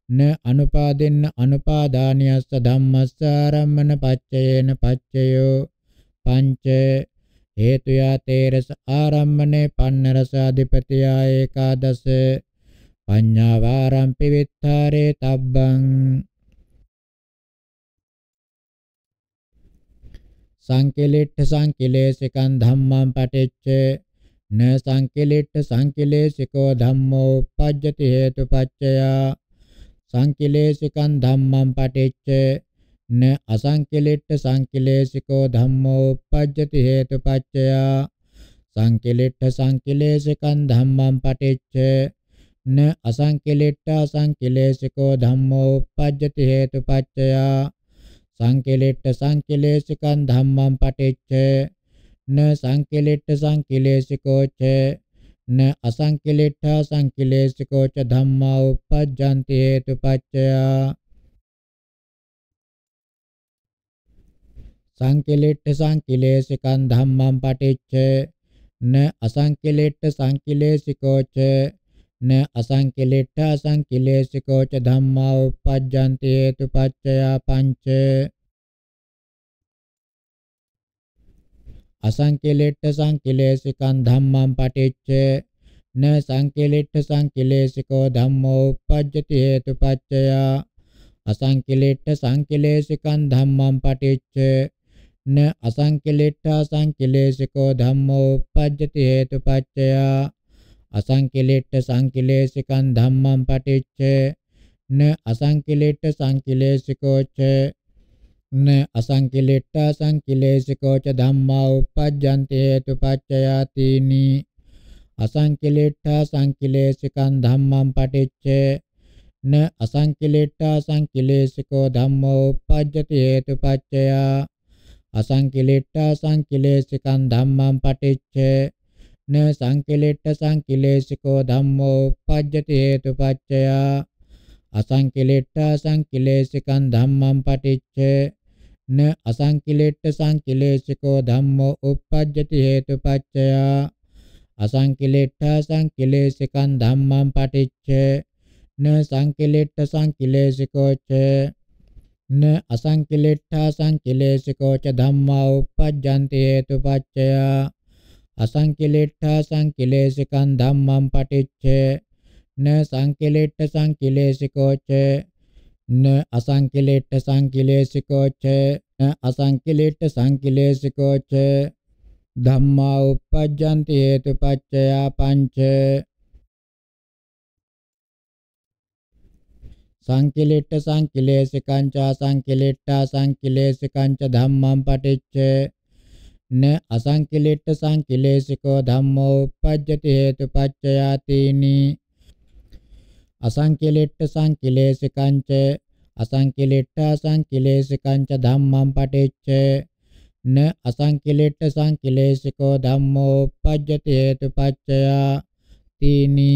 na anupadinna anupadāniyassa dhammassa ārammana paccayena paccayo panca hetuya terasa ārammane pannarasa adhipatiya ekādasa paññāvārampi vittāre tabbang saṅkiliṭṭha saṅkilēsikan dhammaṃ paṭicce na saṅkiliṭṭha saṅkilēsiko dhammo uppajjati hetupaccayā saṅkilēsikan dhammaṃ paṭicce na asaṅkiliṭṭha saṅkilēsiko dhammo uppajjati hetupaccayā saṅkiliṭṭha saṅkilēsikan dhammaṃ paṭicce na asaṅkiliṭṭha saṅkilēsiko dhammo uppajjati hetupaccayā saṅkiliṭṭha saṅkilēsikan dhammaṃ paṭicce na saṅkiliṭṭha saṅkilēsiko ca na asaṅkiliṭṭha saṅkilēsiko ca dhammā uppajjanti hetupaccayā saṅkiliṭṭha saṅkilēsikan dhammaṃ paṭicce na asaṅkiliṭṭha saṅkilēsiko ca na asaṅkiliṭṭha asaṅkilēsiko ca dhammā uppajjanti hetupaccayā panca asaṅkiliṭṭha saṅkilēsikan dhammaṃ paṭicce na saṅkiliṭṭha saṅkilēsiko dhammo uppajjati hetupaccayā असंकिलिट्ट संकिलेशिकं धम्मं पठिच्छ न असंकिलिट्ट असंकिलेशिको धम्मो उपपद्यति हेतुपच्चया असंकिलिट्ट संकिलेशिकं धम्मं पठिच्छ न असंकिलिट्ट संकिलेशिको च न असंकिलिट्ट असंकिलेशिको च धम्मो उपपद्यन्ति हेतुपच्चया तीनि असंकिलिट्ट असंकिलेशिकं धम्मं पठिच्छ न असंकिलिट्ट असंकिलेशिको धम्मो उपपद्यति हेतुपच्चया असंकिलिट्ट असंकिलेशिकं धम्मं पठिच्छ न संकिलिट्ट संकिलेशिको धम्मो उपपद्यति हेतुपच्चया असंकिलिट्ट असंकिलेशिकं धम्मं पठिच्छ न असंकिलिट्ट संकिलेशिको धम्मो उपपद्यति हेतुपच्चया असंकिलिट्ट असंकिलेशिकं धम्मं पठिच्छ न संकिलिट्ट संकिलेशिको च न असंकिलिट्ट संकिलेशिको च धम्मो उपपद्यन्ति हेतुपच्चया असंकिलिट्ट संकिलेशिकं धम्मं पठिच्छ न संकिलिट्ट संकिलेशिको च न असंकिलिट्ट संकिलेशिको च न असंकिलिट्ट संकिलेशिको च धम्मा उपपद्यन्ति हेतुपच्चया पञ्च संकिलिट्ट संकिलेशिकं च असंकिलिट्ट असंकिलेशिकं च धम्मं पठिच्छ न असंकिलिट्ट संकिलेशिको धम्मो उपपद्यति हेतुपच्चया तीनि असंकिलिट्ट संकिलेशिकं च असंकिलिट्ट असंकिलेशिकं च धम्मं पठिच्छ न असंकिलिट्ट संकिलेशिको धम्मो उपपद्यति हेतुपच्चया तीनि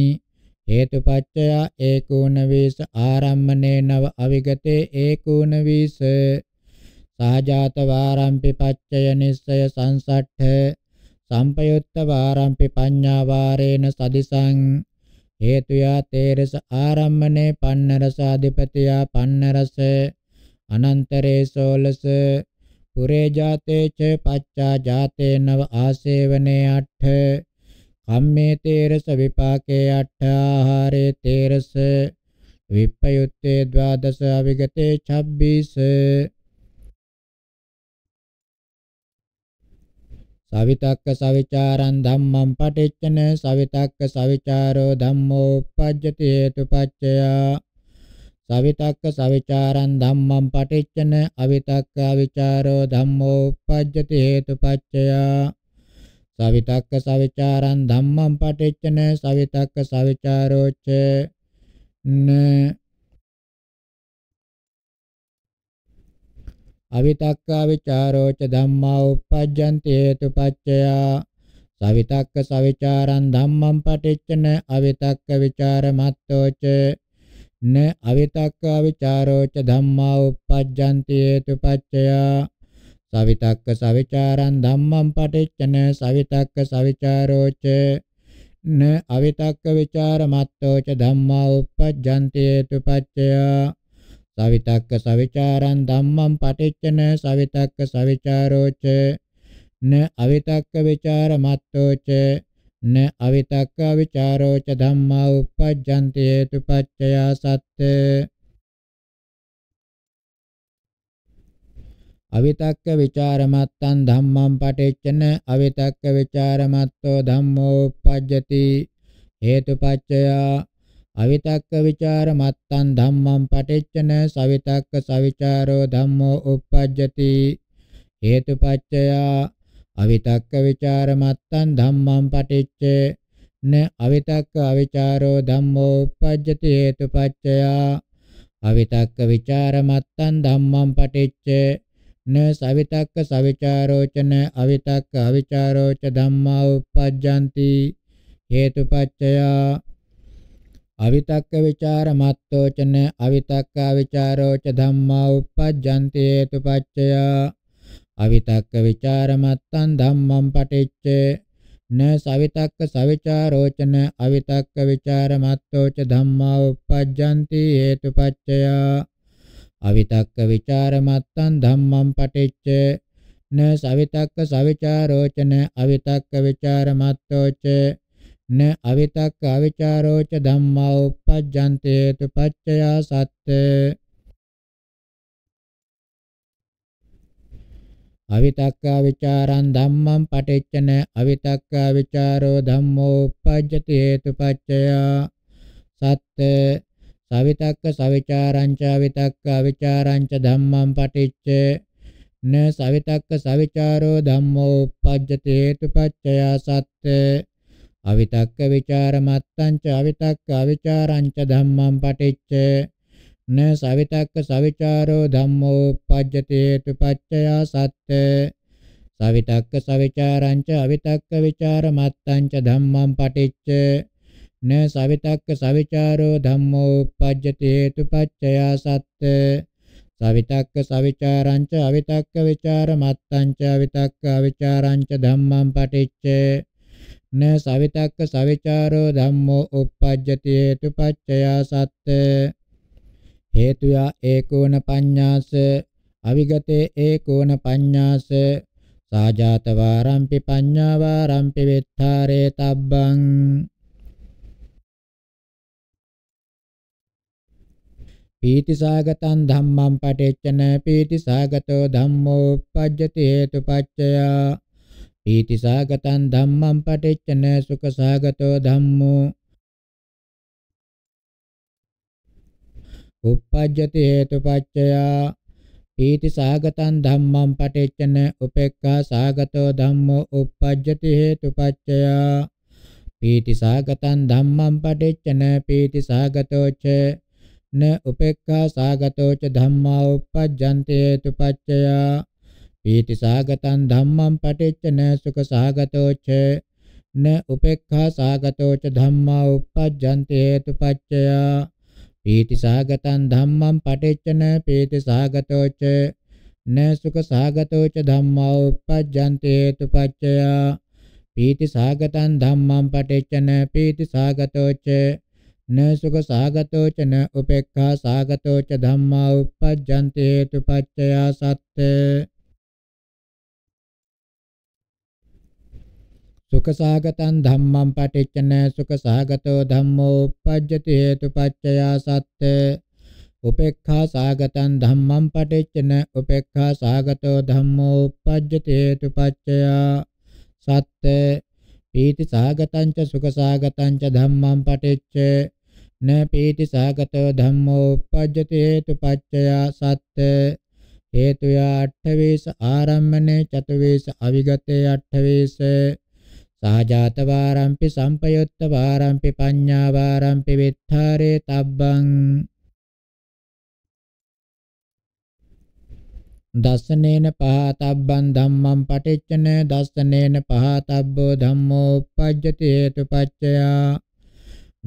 हेतुपच्चया एकोनविंश आरम्भने नव अविगते एकोनविंश सहजातवारम्पि पच्चय निश्चय संसठ संपयुत्तवारम्पि पञ्ञावारेण सदिशं हेतुया तेरस आरम्भने पन्नरस अधिपतिया पन्नरस अनन्तरे षोलस पुरे जाते च पच्चा जाते नव आसेवने अठ कम्मे तेरस विपाके अठ आहारे तेरस विपयुते द्वादश अविगते छब्बीस सवितक्क सविचारं धम्मं पठिच्चन सवितक्क सविचारो धम्मो उपपद्यति हेतुपच्चया सवितक्क सविचारं धम्मं पठिच्चन अवितक्क अविचारो धम्मो उपपद्यति हेतुपच्चया सवितक्क सविचारं धम्मं पठिच्चन सवितक्क सविचारो च न अवितक्क अविचारो च धम्मा उपपद्यन्ति हेतुपच्चया सवितक्क सविचारं धम्मं पठिच्चन अवितक्क विचारमत्तो च न अवितक्क अविचारो च धम्मा उपपद्यन्ति हेतुपच्चया सवितक्क सविचारं धम्मं पठिच्चन सवितक्क सविचारो च न अवितक्क विचारमत्तो च धम्मा उपपद्यन्ति हेतुपच्चया सवितक्क सविचारं धम्मं पठिच्चन सवितक्क सविचारो च न अवितक्क विचारमत्तो च न अवितक्क अविचारो च धम्मा उपपद्यन्ति हेतुपच्चया सत् अवितक्क विचारमत्तं धम्मं पठिच्चन अवितक्क विचारमत्तो धम्मो उपपद्यति हेतुपच्चया अवितक्क विचारमत्तं धम्मं पठिच्चन सवितक्क सविचारो धम्मो उपपद्यति हेतुपच्चया अवितक्क विचारमत्तं धम्मं पठिच्छ न अवितक्क अविचारो धम्मो उपपद्यति हेतुपच्चया अवितक्क विचारमत्तं धम्मं पठिच्छ न सवितक्क सविचारो च न अवितक्क अविचारो च धम्मा उपपद्यन्ति हेतुपच्चया अवितक्क विचारमत्तो च न अवितक्क अविचारो च धम्मा उपपद्यन्ति हेतुपच्चया अवितक्क विचारमत्तं धम्मं पठिच्छ न सवितक्क सविचारो च न अवितक्क विचारमत्तो च धम्मो उपपद्यन्ति हेतुपच्चया अवितक्क विचारमत्तं धम्मं पठिच्छ न सवितक्क सविचारो च न अवितक्क विचारमत्तो च न अवितक्क अविचारो च धम्मो उपपद्यन्ति हेतुपच्चया सत् Avitakka vicaran dhammam paticchena avitakka vicaro dhammo uppajjati hetupaccaya satte savitakka savicaranca avitakka vicaranca dhammam paticche ne savitakka savicaro dhammo uppajjati hetupaccaya satte avitakka vicaramattanca avitakka vicaranca dhammam paticche ne savitakka savicaro dhammo uppajjati hetupaccaya satte savitakka savicaranca avitakka vicaramattanca dhammam paticche ne savitakka savicaro dhammo uppajjati hetupaccaya satte savitakka savicaranca avitakka vicaramattanca avitakka vicaranca dhammam paticche ne savitakka savicaro dhammo uppajjati hetupaccaya satte hetuya ekona paññāse avigate ekona paññāse sājāta vārampi paññā vārampi vitthāre tabbang pīti sāgataṃ dhammam paṭicchena pīti sāgato dhammo uppajjati hetupaccaya pīti sāgataṃ dhammam paṭicchena sukha sāgato dhammo uppajjati hetupaccaya pīti sāgataṃ dhammam paṭicchena upekkha sāgato dhammo uppajjati hetupaccaya pīti sāgataṃ dhammam paṭicchena pīti sāgato ce ne upekkha sāgato ce dhammā uppajjanti hetupaccaya pīti sāgataṃ dhammam paṭicchena sukha sāgato ce ne upekkha sāgato ce dhammā uppajjanti hetupaccaya pīti sāgataṃ dhammam paṭicchena pīti sāgato ce ne sukha sāgato ce dhammā uppajjanti hetupaccaya pīti sāgataṃ dhammam paṭicchena pīti sāgato ce ne sukha sāgato ce ne upekkha sāgato ce dhammā uppajjanti hetupaccaya satte sukha sāgataṃ dhammam paṭicchena sukha sāgato dhammo uppajjati hetupaccaya satte upekkha sāgataṃ dhammam paṭicchena upekkha sāgato dhammo uppajjati hetupaccaya satte pīti sāgataṃ ca sukha sāgataṃ ca dhammam paṭicche ne pīti sāgato dhammo uppajjati hetupaccaya satte hetuya aṭṭhavīsa ārammane catuvīsa avigate aṭṭhavīse sājāta vārampi sampayutta vārampi paññā vārampi vitthāre tabbang dasanena pahātabban dhammam paṭicchena dasanena pahātabbo dhammo uppajjati hetupaccaya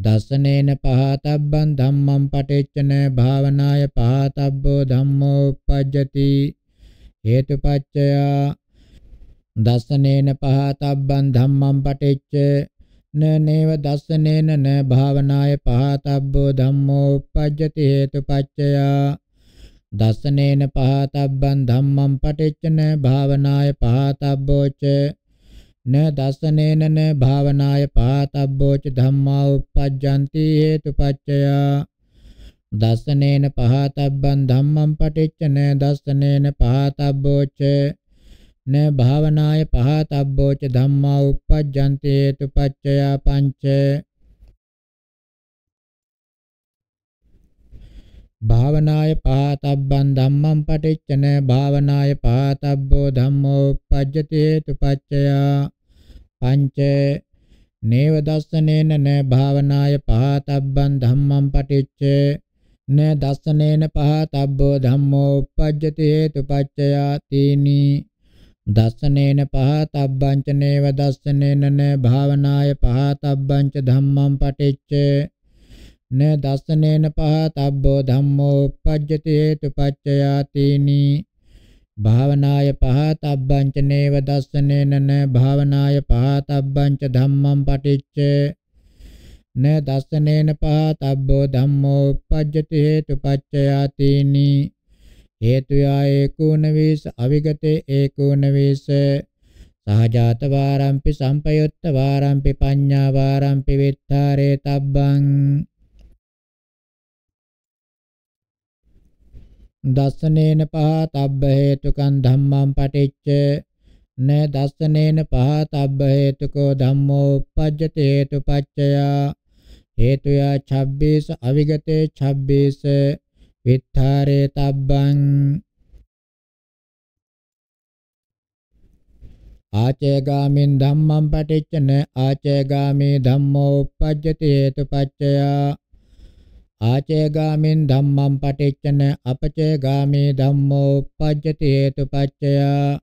dasanena pahātabban dhammam paṭicchena bhāvanāya pahātabbo dhammo uppajjati hetupaccaya dasanena pahātabban dhammam paṭicche ne neva dasanena ne bhāvanāya pahātabbo dhammo uppajjati hetupaccaya dasanena pahātabban dhammam paṭicche ne bhāvanāya pahātabbo ce ne dasanena ne bhāvanāya pahātabbo ce dhammā uppajjanti hetupaccaya dasanena pahātabban dhammam paṭicche ne dasanena pahātabbo ce ne bhavanāya pahātabbo ca dhammā uppajjanti hetupaccaya pañce bhavanāya pahātabban dhammam paṭicchena bhavanāya pahātabbo dhammo uppajjati hetupaccaya pañce neva dassanena ne bhavanāya pahātabban dhammam paṭicche ne dassanena pahātabbo dhammo uppajjati hetupaccaya tīni dasanena pahātabban ca neva dasanena ne bhāvanāya pahātabban ca dhammam paṭicche ne dasanena pahātabbo dhammo uppajjati hetupaccaya tīni bhāvanāya pahātabban ca neva dasanena ne bhāvanāya pahātabban ca dhammam paṭicche ne dasanena pahātabbo dhammo uppajjati hetupaccaya tīni hetuya ekunavisa avigate ekunavisa sahajata vārampi sampayutta vārampi paññā vārampi vitthāre tabbang Dasanena pahatabba hetukan dhammam paticca ne dasanena pahatabba hetuko dhammo uppajjati hetu paccaya hetuya chabbis avigate chabbis vitthare tabbang acegami dhammam paticca ne acegami dhammo uppajjati hetu paccaya Acegamin dhammam paticca apacegami dhammo uppajjati hetu paccaya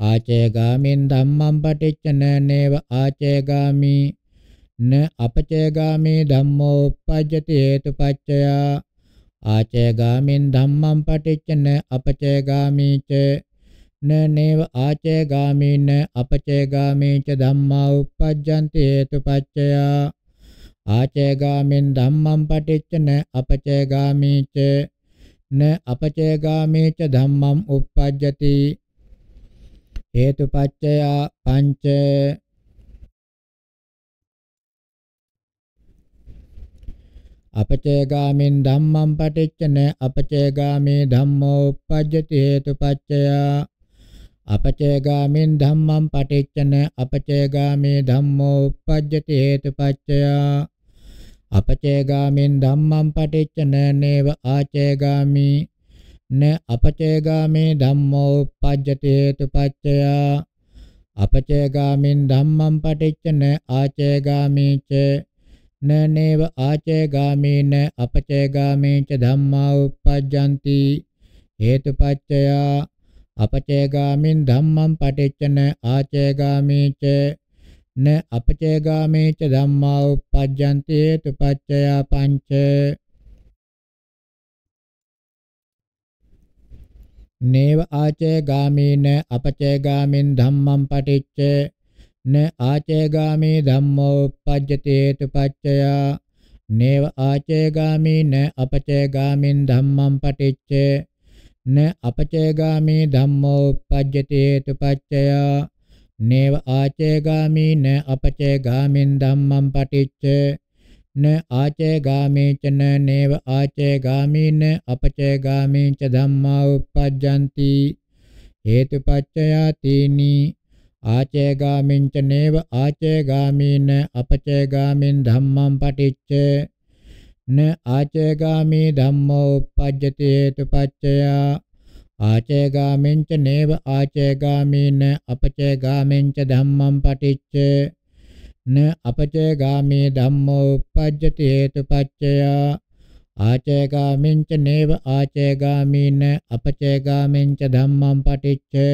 acegamin dhammam paticca neva acegami ne apacegami dhammo uppajjati hetu paccaya acegamin dhammam paticca apacegami ce ne neva acegami ne apacegami ce dhamma uppajjanti hetu paccaya Acegamin dhammam paticca ne apacegami ce ne apacegami ce dhammam uppajjati hetu paccaya panca apacegami dhammam paticca ne apacegami dhammo uppajjati hetu paccaya Apacegamin dhammam paticca ne apacegami dhammo uppajjati hetu paccaya Apacegamin dhammam paticca ne neva acegami ne apacegami dhammo uppajjati hetu paccaya Apacegamin dhammam paticca ne acegami ce ne neva acegami ne apacegami ce dhamma uppajjanti hetu paccaya Apacegamin dhammam paticca ne acegami ce ne apacegami ce dhamma uppajjanti hetu paccaya panca neva acegami ne apacegamin dhammam paticca ne acegami dhammo uppajjati hetu paccaya neva acegami ne apacegamin dhammam paticca ne apacegami dhammo uppajjati hetu paccaya neva acegami ne apacegamin dhammam paticca ne acegami ce ne neva acegami ne apacegami ce dhamma uppajjanti hetu paccaya tini acegami ce neva acegami ne apacegamin dhammam paticca Ne acegami dhammo uppajjati hetu paccaya acegamin ce neva acegami ne apacegamin ce dhammam paticca ne apacegami dhammo uppajjati hetu paccaya acegamin ce neva acegami ne apacegamin ce dhammam paticca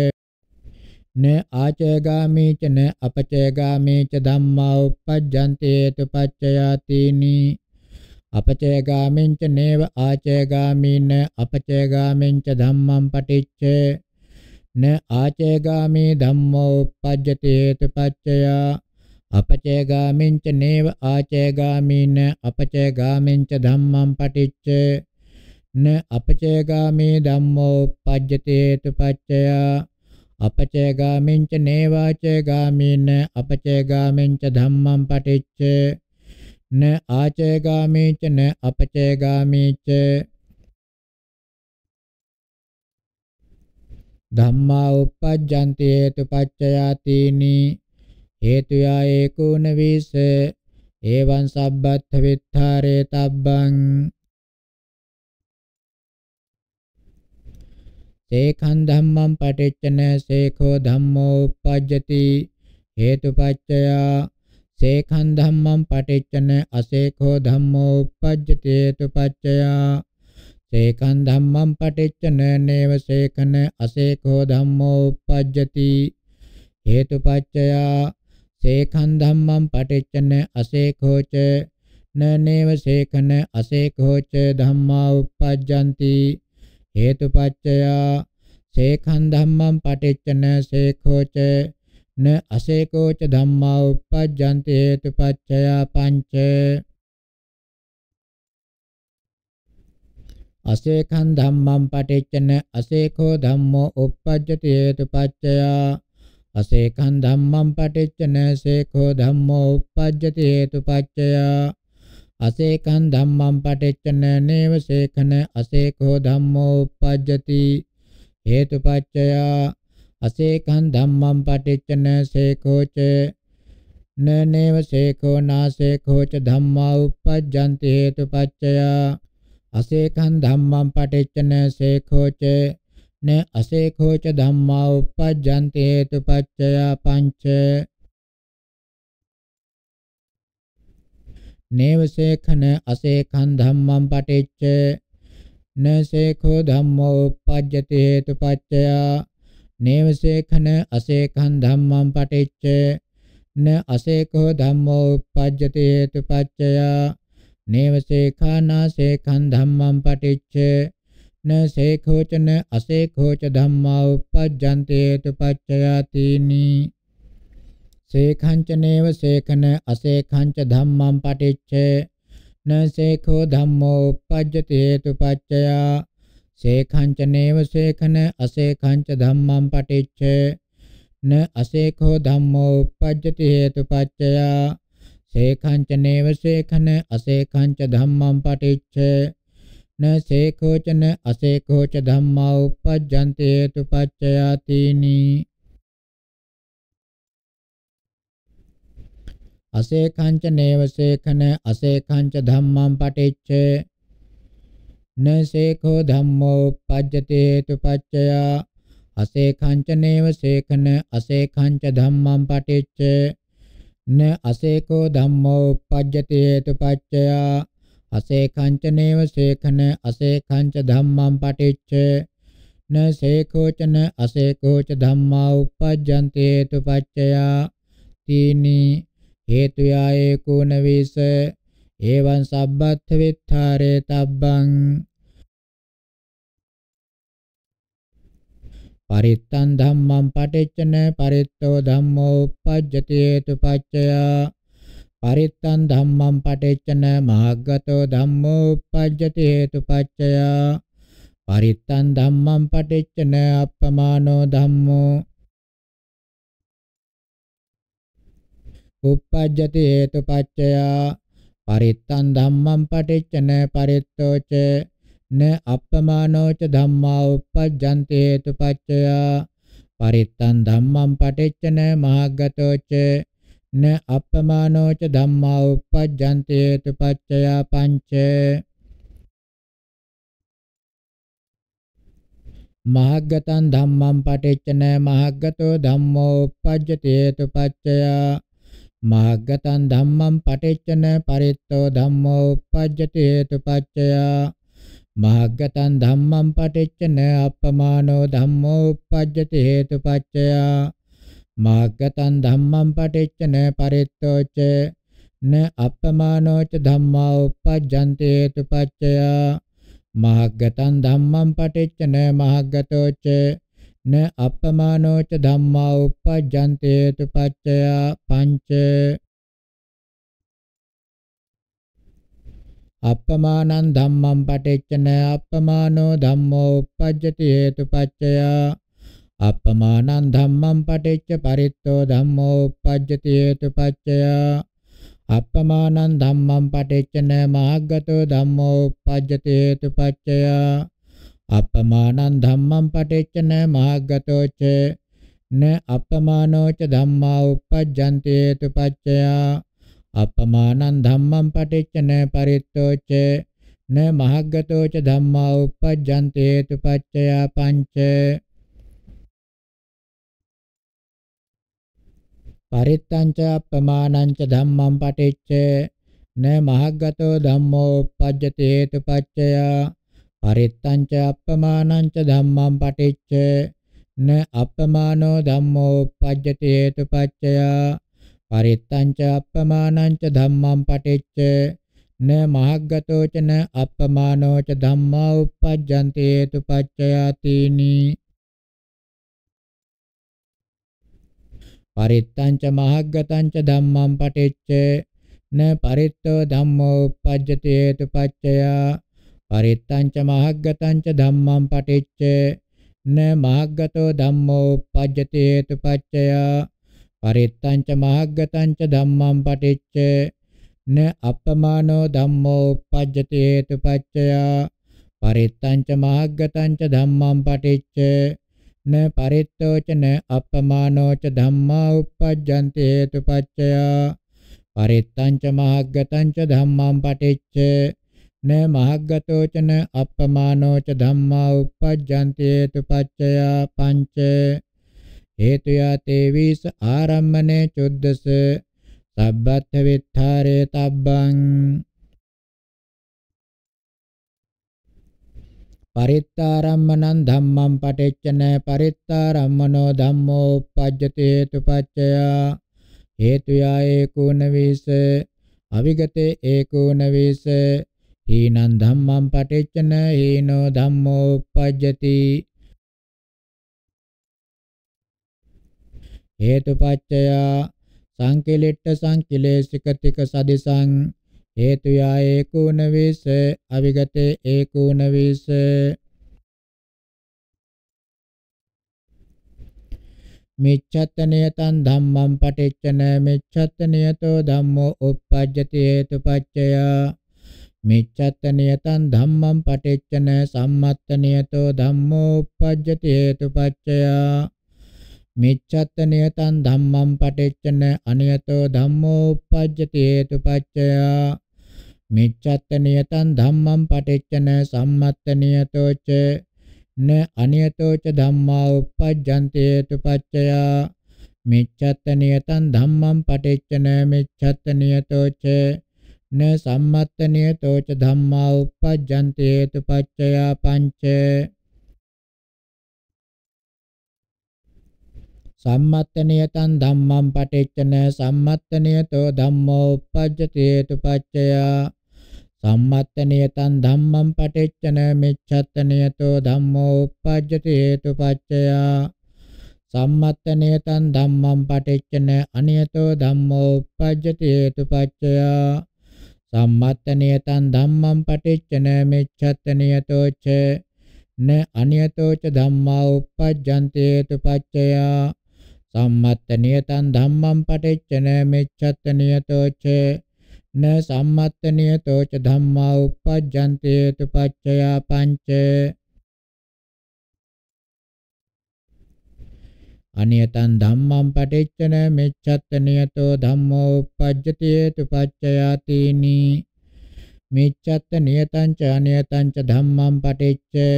ne acegami ce ne apacegami ce dhamma uppajjanti hetu paccaya tini Apacegamin ce neva acegami ne apacegamin ce dhammam paticca ne acegami dhammo uppajjati hetu paccaya apacegamin ce neva acegami ne apacegamin ce dhammam paticca ne apacegami dhammo uppajjati hetu paccaya apacegamin ce neva acegami ne apacegamin ce dhammam paticca Ne acegami ce ne apacegami ce dhamma uppajjanti hetu paccaya tini hetuya ekuna vise evan sabbatha vitthare tabbang sekhan dhammam paticca ne sekho dhammo uppajjati hetu paccaya Sekhan dhammam paticca ne asekho dhammo uppajjati hetu paccaya Sekhan dhammam paticca ne neva sekhane asekho dhammo uppajjati hetu paccaya Sekhan dhammam paticca ne asekho ce ne neva sekhane asekho ce dhamma uppajjanti hetu paccaya Sekhan dhammam paticca ne sekho ce Ne aseko ce dhamma uppajjanti hetu paccaya panca asekhan dhammam paticca ne aseko dhammo uppajjati hetu paccaya asekhan dhammam paticca ne aseko dhammo uppajjati hetu paccaya Asekan dhammam patecchana neva sekhana aseko dhammo uppajjati hetupaccaya asekan dhammam patecchana seko ce na neva seko na seko ce dhamma uppajjanti hetupaccaya asekan dhammam patecchana seko ce na aseko ce dhamma uppajjanti hetupaccaya panca Neva sekhana asekhan dhammam paticca na sekho dhammo uppajjati hetupaccaya neva sekhana asekhan dhammam paticca na asekho dhammo uppajjati hetupaccaya neva sekhana sekhan dhammam paticca na sekho ca na asekho ca dhamma uppajjanti hetupaccaya tini Sekhan ca neva sekhana asekhan ca dhammam paticca na sekho dhammo uppajjati hetupaccaya sekhan ca neva sekhana asekhan ca dhammam paticca na asekho dhammo uppajjati hetupaccaya sekhan ca neva sekhana asekhan ca dhammam paticca na sekho ca na asekho ca dhamma uppajjanti hetupaccaya tini Asekhan ca neva sekhana asekhan ca dhammam paticca na sekho dhammo uppajjati hetupaccaya asekhan ca neva sekhana asekhan ca dhammam paticca na aseko dhammo uppajjati hetupaccaya asekhan ca neva sekhana asekhan ca dhammam paticca na sekho ca na aseko ca dhamma uppajjanti hetupaccaya tini Hetu ya eko na vise, evan sabbath vithare tabbang. Parittan dhammam paticchana paritto dhammo uppajjati hetupaccaya. Parittan dhammam paticchana mahaggato dhammo uppajjati hetupaccaya. Parittan dhammam paticchana appamano dhammo. Uppajjati hetupaccaya parittan dhammam paticchana paritto ce na appamano ce dhamma uppajjanti hetupaccaya parittan dhammam paticchana mahaggato ce na appamano ce dhamma uppajjanti hetupaccaya panca mahaggatan dhammam paticchana mahaggato dhammo uppajjati hetupaccaya Mahaggatan dhammam paticchana paritto dhammo uppajjati hetupaccaya mahaggatan dhammam paticchana appamano dhammo uppajjati hetupaccaya mahaggatan dhammam paticchana paritto ce na appamano ce dhamma uppajjanti hetupaccaya mahaggatan dhammam paticchana mahaggato ce Na appamano ca dhamma uppajjanti hetupaccaya panca appamanan dhammam paticchana appamano dhammo uppajjati hetupaccaya appamanan dhammam paticca paritto dhammo uppajjati hetupaccaya appamanan dhammam paticchana mahaggato dhammo uppajjati hetupaccaya Appamanan dhammam paticchana mahaggato ce na appamano ce dhamma uppajjanti hetupaccaya appamanan dhammam paticchana paritto ce na mahaggato ce dhamma uppajjanti hetupaccaya panca parittan ca appamanan ca dhammam paticca na mahaggato dhammo uppajjati hetupaccaya Parittan ca appamanan ca dhammam paticca na appamano dhammo uppajjati hetupaccaya parittan ca appamanan ca dhammam paticca na mahaggato ca na appamano ca dhamma uppajjanti hetupaccaya tini parittan ca mahaggatan ca dhammam paticca na paritto dhammo uppajjati hetupaccaya Parittan ca mahaggatan ca dhammam paticca na mahaggato dhammo uppajjati hetupaccaya parittan ca mahaggatan ca dhammam paticca ne appamano dhammo uppajjati hetupaccaya parittanca mahaggatanca dhammam paticce ne paritto ca ne appamano ca dhamma uppajjanti hetupaccaya parittanca mahaggatanca dhammam paticce ne mahaggato ca ne appamano ca dhamma uppajjanti hetupaccaya pance hetuya tevis ārammane cuddase sabbatha vitthāre tabbang parittarammanan dhammam paticchane parittarammano dhammo uppajjati hetupaccaya hetuya ekunavise avigate ekunavise hinan dhammam paticchane hino dhammo uppajjati hetupaccaya Sankilitta sankilesika tika sadisang hetuya ekunavise avigate ekunavise miccatta niyatan dhammam paticchana miccatta niyato dhammo uppajjati hetupaccaya miccatta niyatan dhammam paticchana sammatta niyato dhammo uppajjati hetupaccaya Miccatta niyatan dhammam paticchana aniyato dhammo uppajjati hetupaccaya miccatta niyatan dhammam paticchana sammatta niyato ce ne aniyato ce dhamma uppajjanti hetupaccaya miccatta niyatan dhammam paticchana miccatta niyato ce ne sammatta niyato ce dhamma uppajjanti hetupaccaya pance Sammatta niyatan dhammam paticchana sammatta niyato dhammo uppajjati hetupaccaya sammatta niyatan dhammam paticchana miccatta niyato dhammo uppajjati hetupaccaya sammatta niyatan dhammam paticchana aniyato dhammo uppajjati hetupaccaya sammatta niyatan dhammam paticchana miccatta niyato ce ne aniyato ce dhamma uppajjanti hetupaccaya Sammatta niyatan dhammam paticchana miccatta niyato ce ne sammatta niyato ce dhamma uppajjanti hetupaccaya pance aniyatan dhammam paticchana miccatta niyato dhammo uppajjati hetupaccaya tini miccatta niyatan ca aniyatan ca dhammam paticce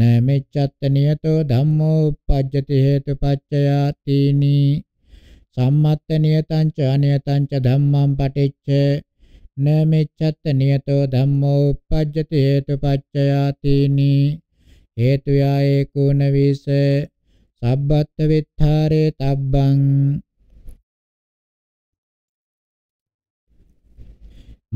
Ne miccatta niyato dhammo uppajjati hetupaccaya tini sammatta niyatan ca aniyatan ca dhammam paticce ne miccatta niyato dhammo uppajjati hetupaccaya tini hetuya ekunavise sabbatta vitthāre tabbang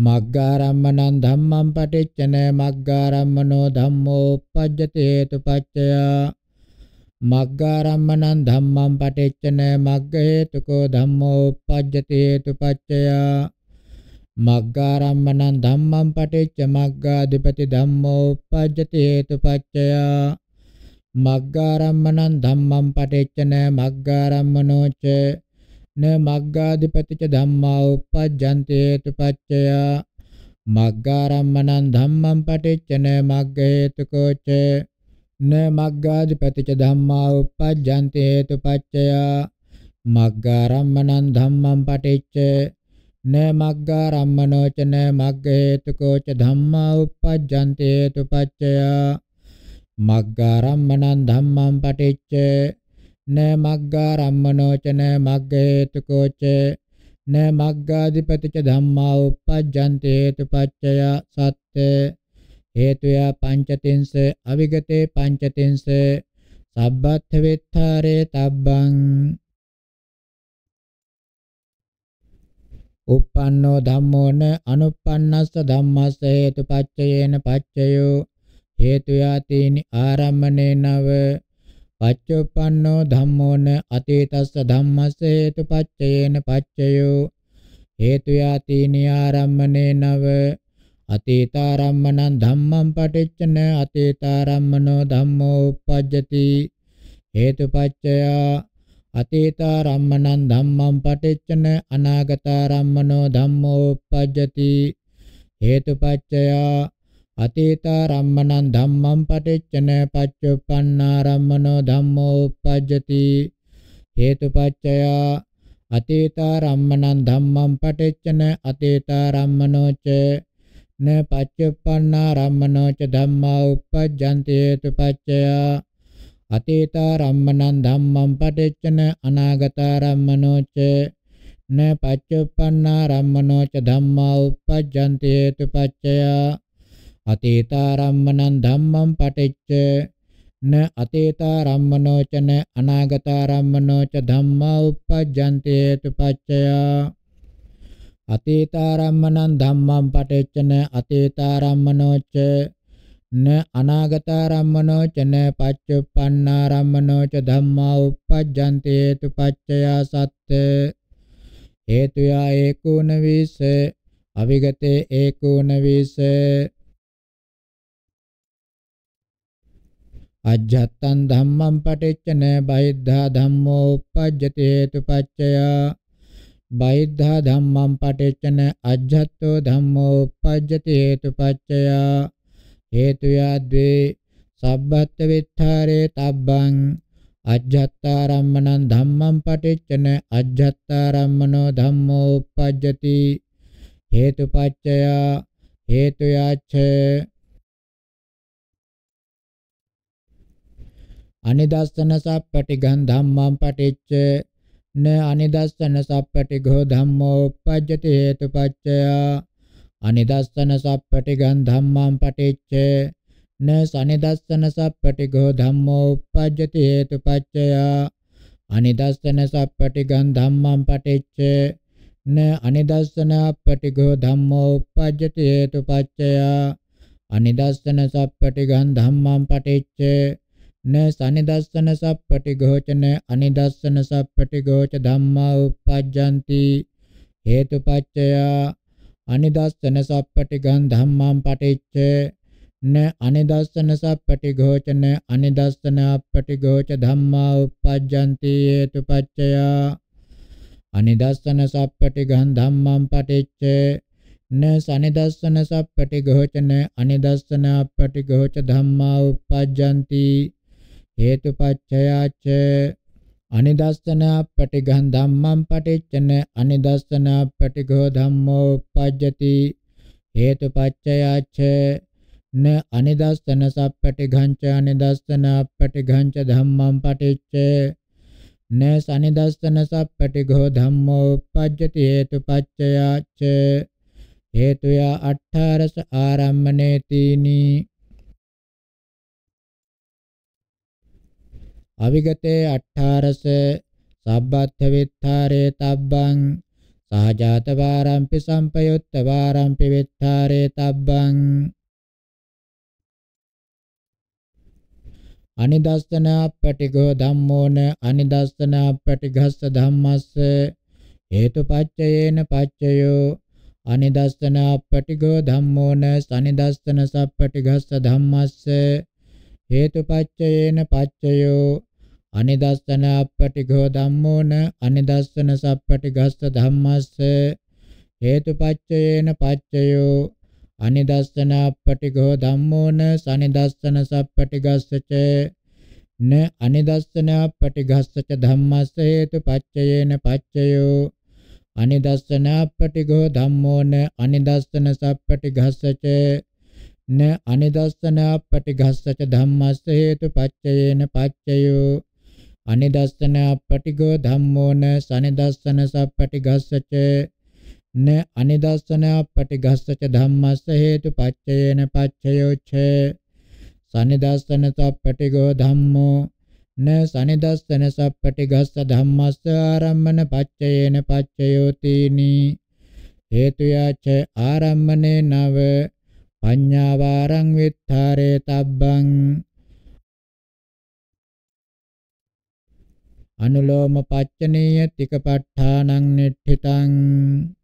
Maggarammanan dhammam paticchana maggaramano dhammo uppajjati hetupaccaya maggarammanan dhammam paticchana magga hetuko dhammo uppajjati hetupaccaya maggarammanan dhammam paticchana maggadipati dhammo uppajjati hetupaccaya maggarammanan dhammam paticchana maggaramano ce Ne maggadipati ca dhamma uppajjanti hetupaccaya maggarammanan dhammam paticchana magga hetuko ce ne maggadipati ca dhamma uppajjanti hetupaccaya maggarammanan dhammam paticce ne maggaramano ca ne magga hetuko ce dhamma uppajjanti hetupaccaya maggarammanan dhammam paticce Ne maggaramano ca ne magga hetuko ce ne maggadipati ca dhamma uppajjanti hetupaccaya satte hetuya pancatinse avigate pancatinse sabbatha vitthāre tabbang uppanno dhammo ne anuppannassa dhammassa hetupaccayena paccayo hetuya tini ārammane nava Paccupanno dhammo ne atitassa dhammassa hetupaccayena paccayo hetuya tini ārammane nava atitarammanan dhammam paticchana atitarammano dhammo uppajjati hetupaccaya Atita rammanan dhammam paticchana anagata rammano dhammo uppajjati hetupaccaya. Atita rammanan dhammam paticchana paccupanna rammano dhammo uppajjati hetupaccaya. Atita rammanan dhammam paticchana atita rammano ca ne paccupanna rammano ca dhamma uppajjanti hetupaccaya. Atita rammanan dhammam paticchana anagata rammano ca ne paccupanna rammano ca dhamma uppajjanti hetupaccaya. Atita rammanan dhammam paticchana ne atita rammano ca ne anagata rammano ca dhamma uppajjanti hetupaccaya. Atita rammanan dhammam paticchana atita rammano ca ne anagata rammano ca ne paccupanna rammano ca dhamma uppajjanti hetupaccaya satte hetuya ekuna vise avigate ekuna vise ajjattan dhammam paticchana bahiddha dhammo uppajjati hetupaccaya. Bahiddha dhammam paticchana ajjhatto dhammo uppajjati hetupaccaya. Hetuya dve sabbatta vitthare tabbang ajjatta rammanan dhammam paticchana ajjatta rammano dhammo uppajjati hetupaccaya. Hetuya acca Anidassana sappatigham dhammam paticce ne anidassana sappatigho dhammo uppajjati hetupaccaya. Anidassana sappatigham dhammam paticce ne sanidassana sappatigho dhammo uppajjati hetupaccaya. Anidassana sappatigham dhammam paticce ne anidassana sappatigho dhammo uppajjati hetupaccaya. Anidassana sappatigham dhammam paticce ne sanidassana sappatigho ca ne anidassana sappatigho ca dhamma uppajjanti hetupaccaya. Anidassana sappatighan dhammam paticce ne anidassana sappatigho ca ne anidassana sappatigho ca dhamma uppajjanti hetupaccaya. Anidassana sappatighan dhammam paticce ne sanidassana sappatigho ca ne anidassana sappatigho ca dhamma uppajjanti hetupaccaya ca. Anidassana sappatigham dhammam paticchana anidassana sappatigho dhammo uppajjati hetupaccaya ca. Ne anidassana sappatigham ca anidassana sappatigho ca dhammam paticce ne sanidassana sappatigho dhammo uppajjati hetupaccaya ca. Hetuya attarasa arammane tini avigate attarase sabbatha vitthare tabbang sahajata varampi sampayutta varampi vitthare tabbang. Anidassana appatigho dhammone anidassana appatighassa dhammassa hetupaccayena paccayo. Anidassana appatigho dhammone sanidassana sappatighassa dhammassa hetupaccayena paccayo. Anidassana appatigho dhammo na anidassana sappatighassa dhammassa hetupaccayena paccayo. Anidassana appatigho dhammo na sanidassana sappatighassa ca na anidassana appatighassa ca dhammassa hetupaccayena paccayo. Anidassana appatigho dhammo na anidassana sappatighassa ca na anidassana appatighassa ca dhammassa hetupaccayena paccayo. Anidassana appatigho dhammo ne sanidassana sappatighassa ca ne anidassana appatighassa ca dhammassa hetupaccayena paccayo ca. Sanidassana sappatigho dhammo ne sanidassana sappatighassa dhammassa arammana paccayena paccayo tini hetuya ca. Arammane nava panyāvarang vitthare tabbang Anuloma paccaniya tika paṭṭhānaṃ niṭṭhitaṃ.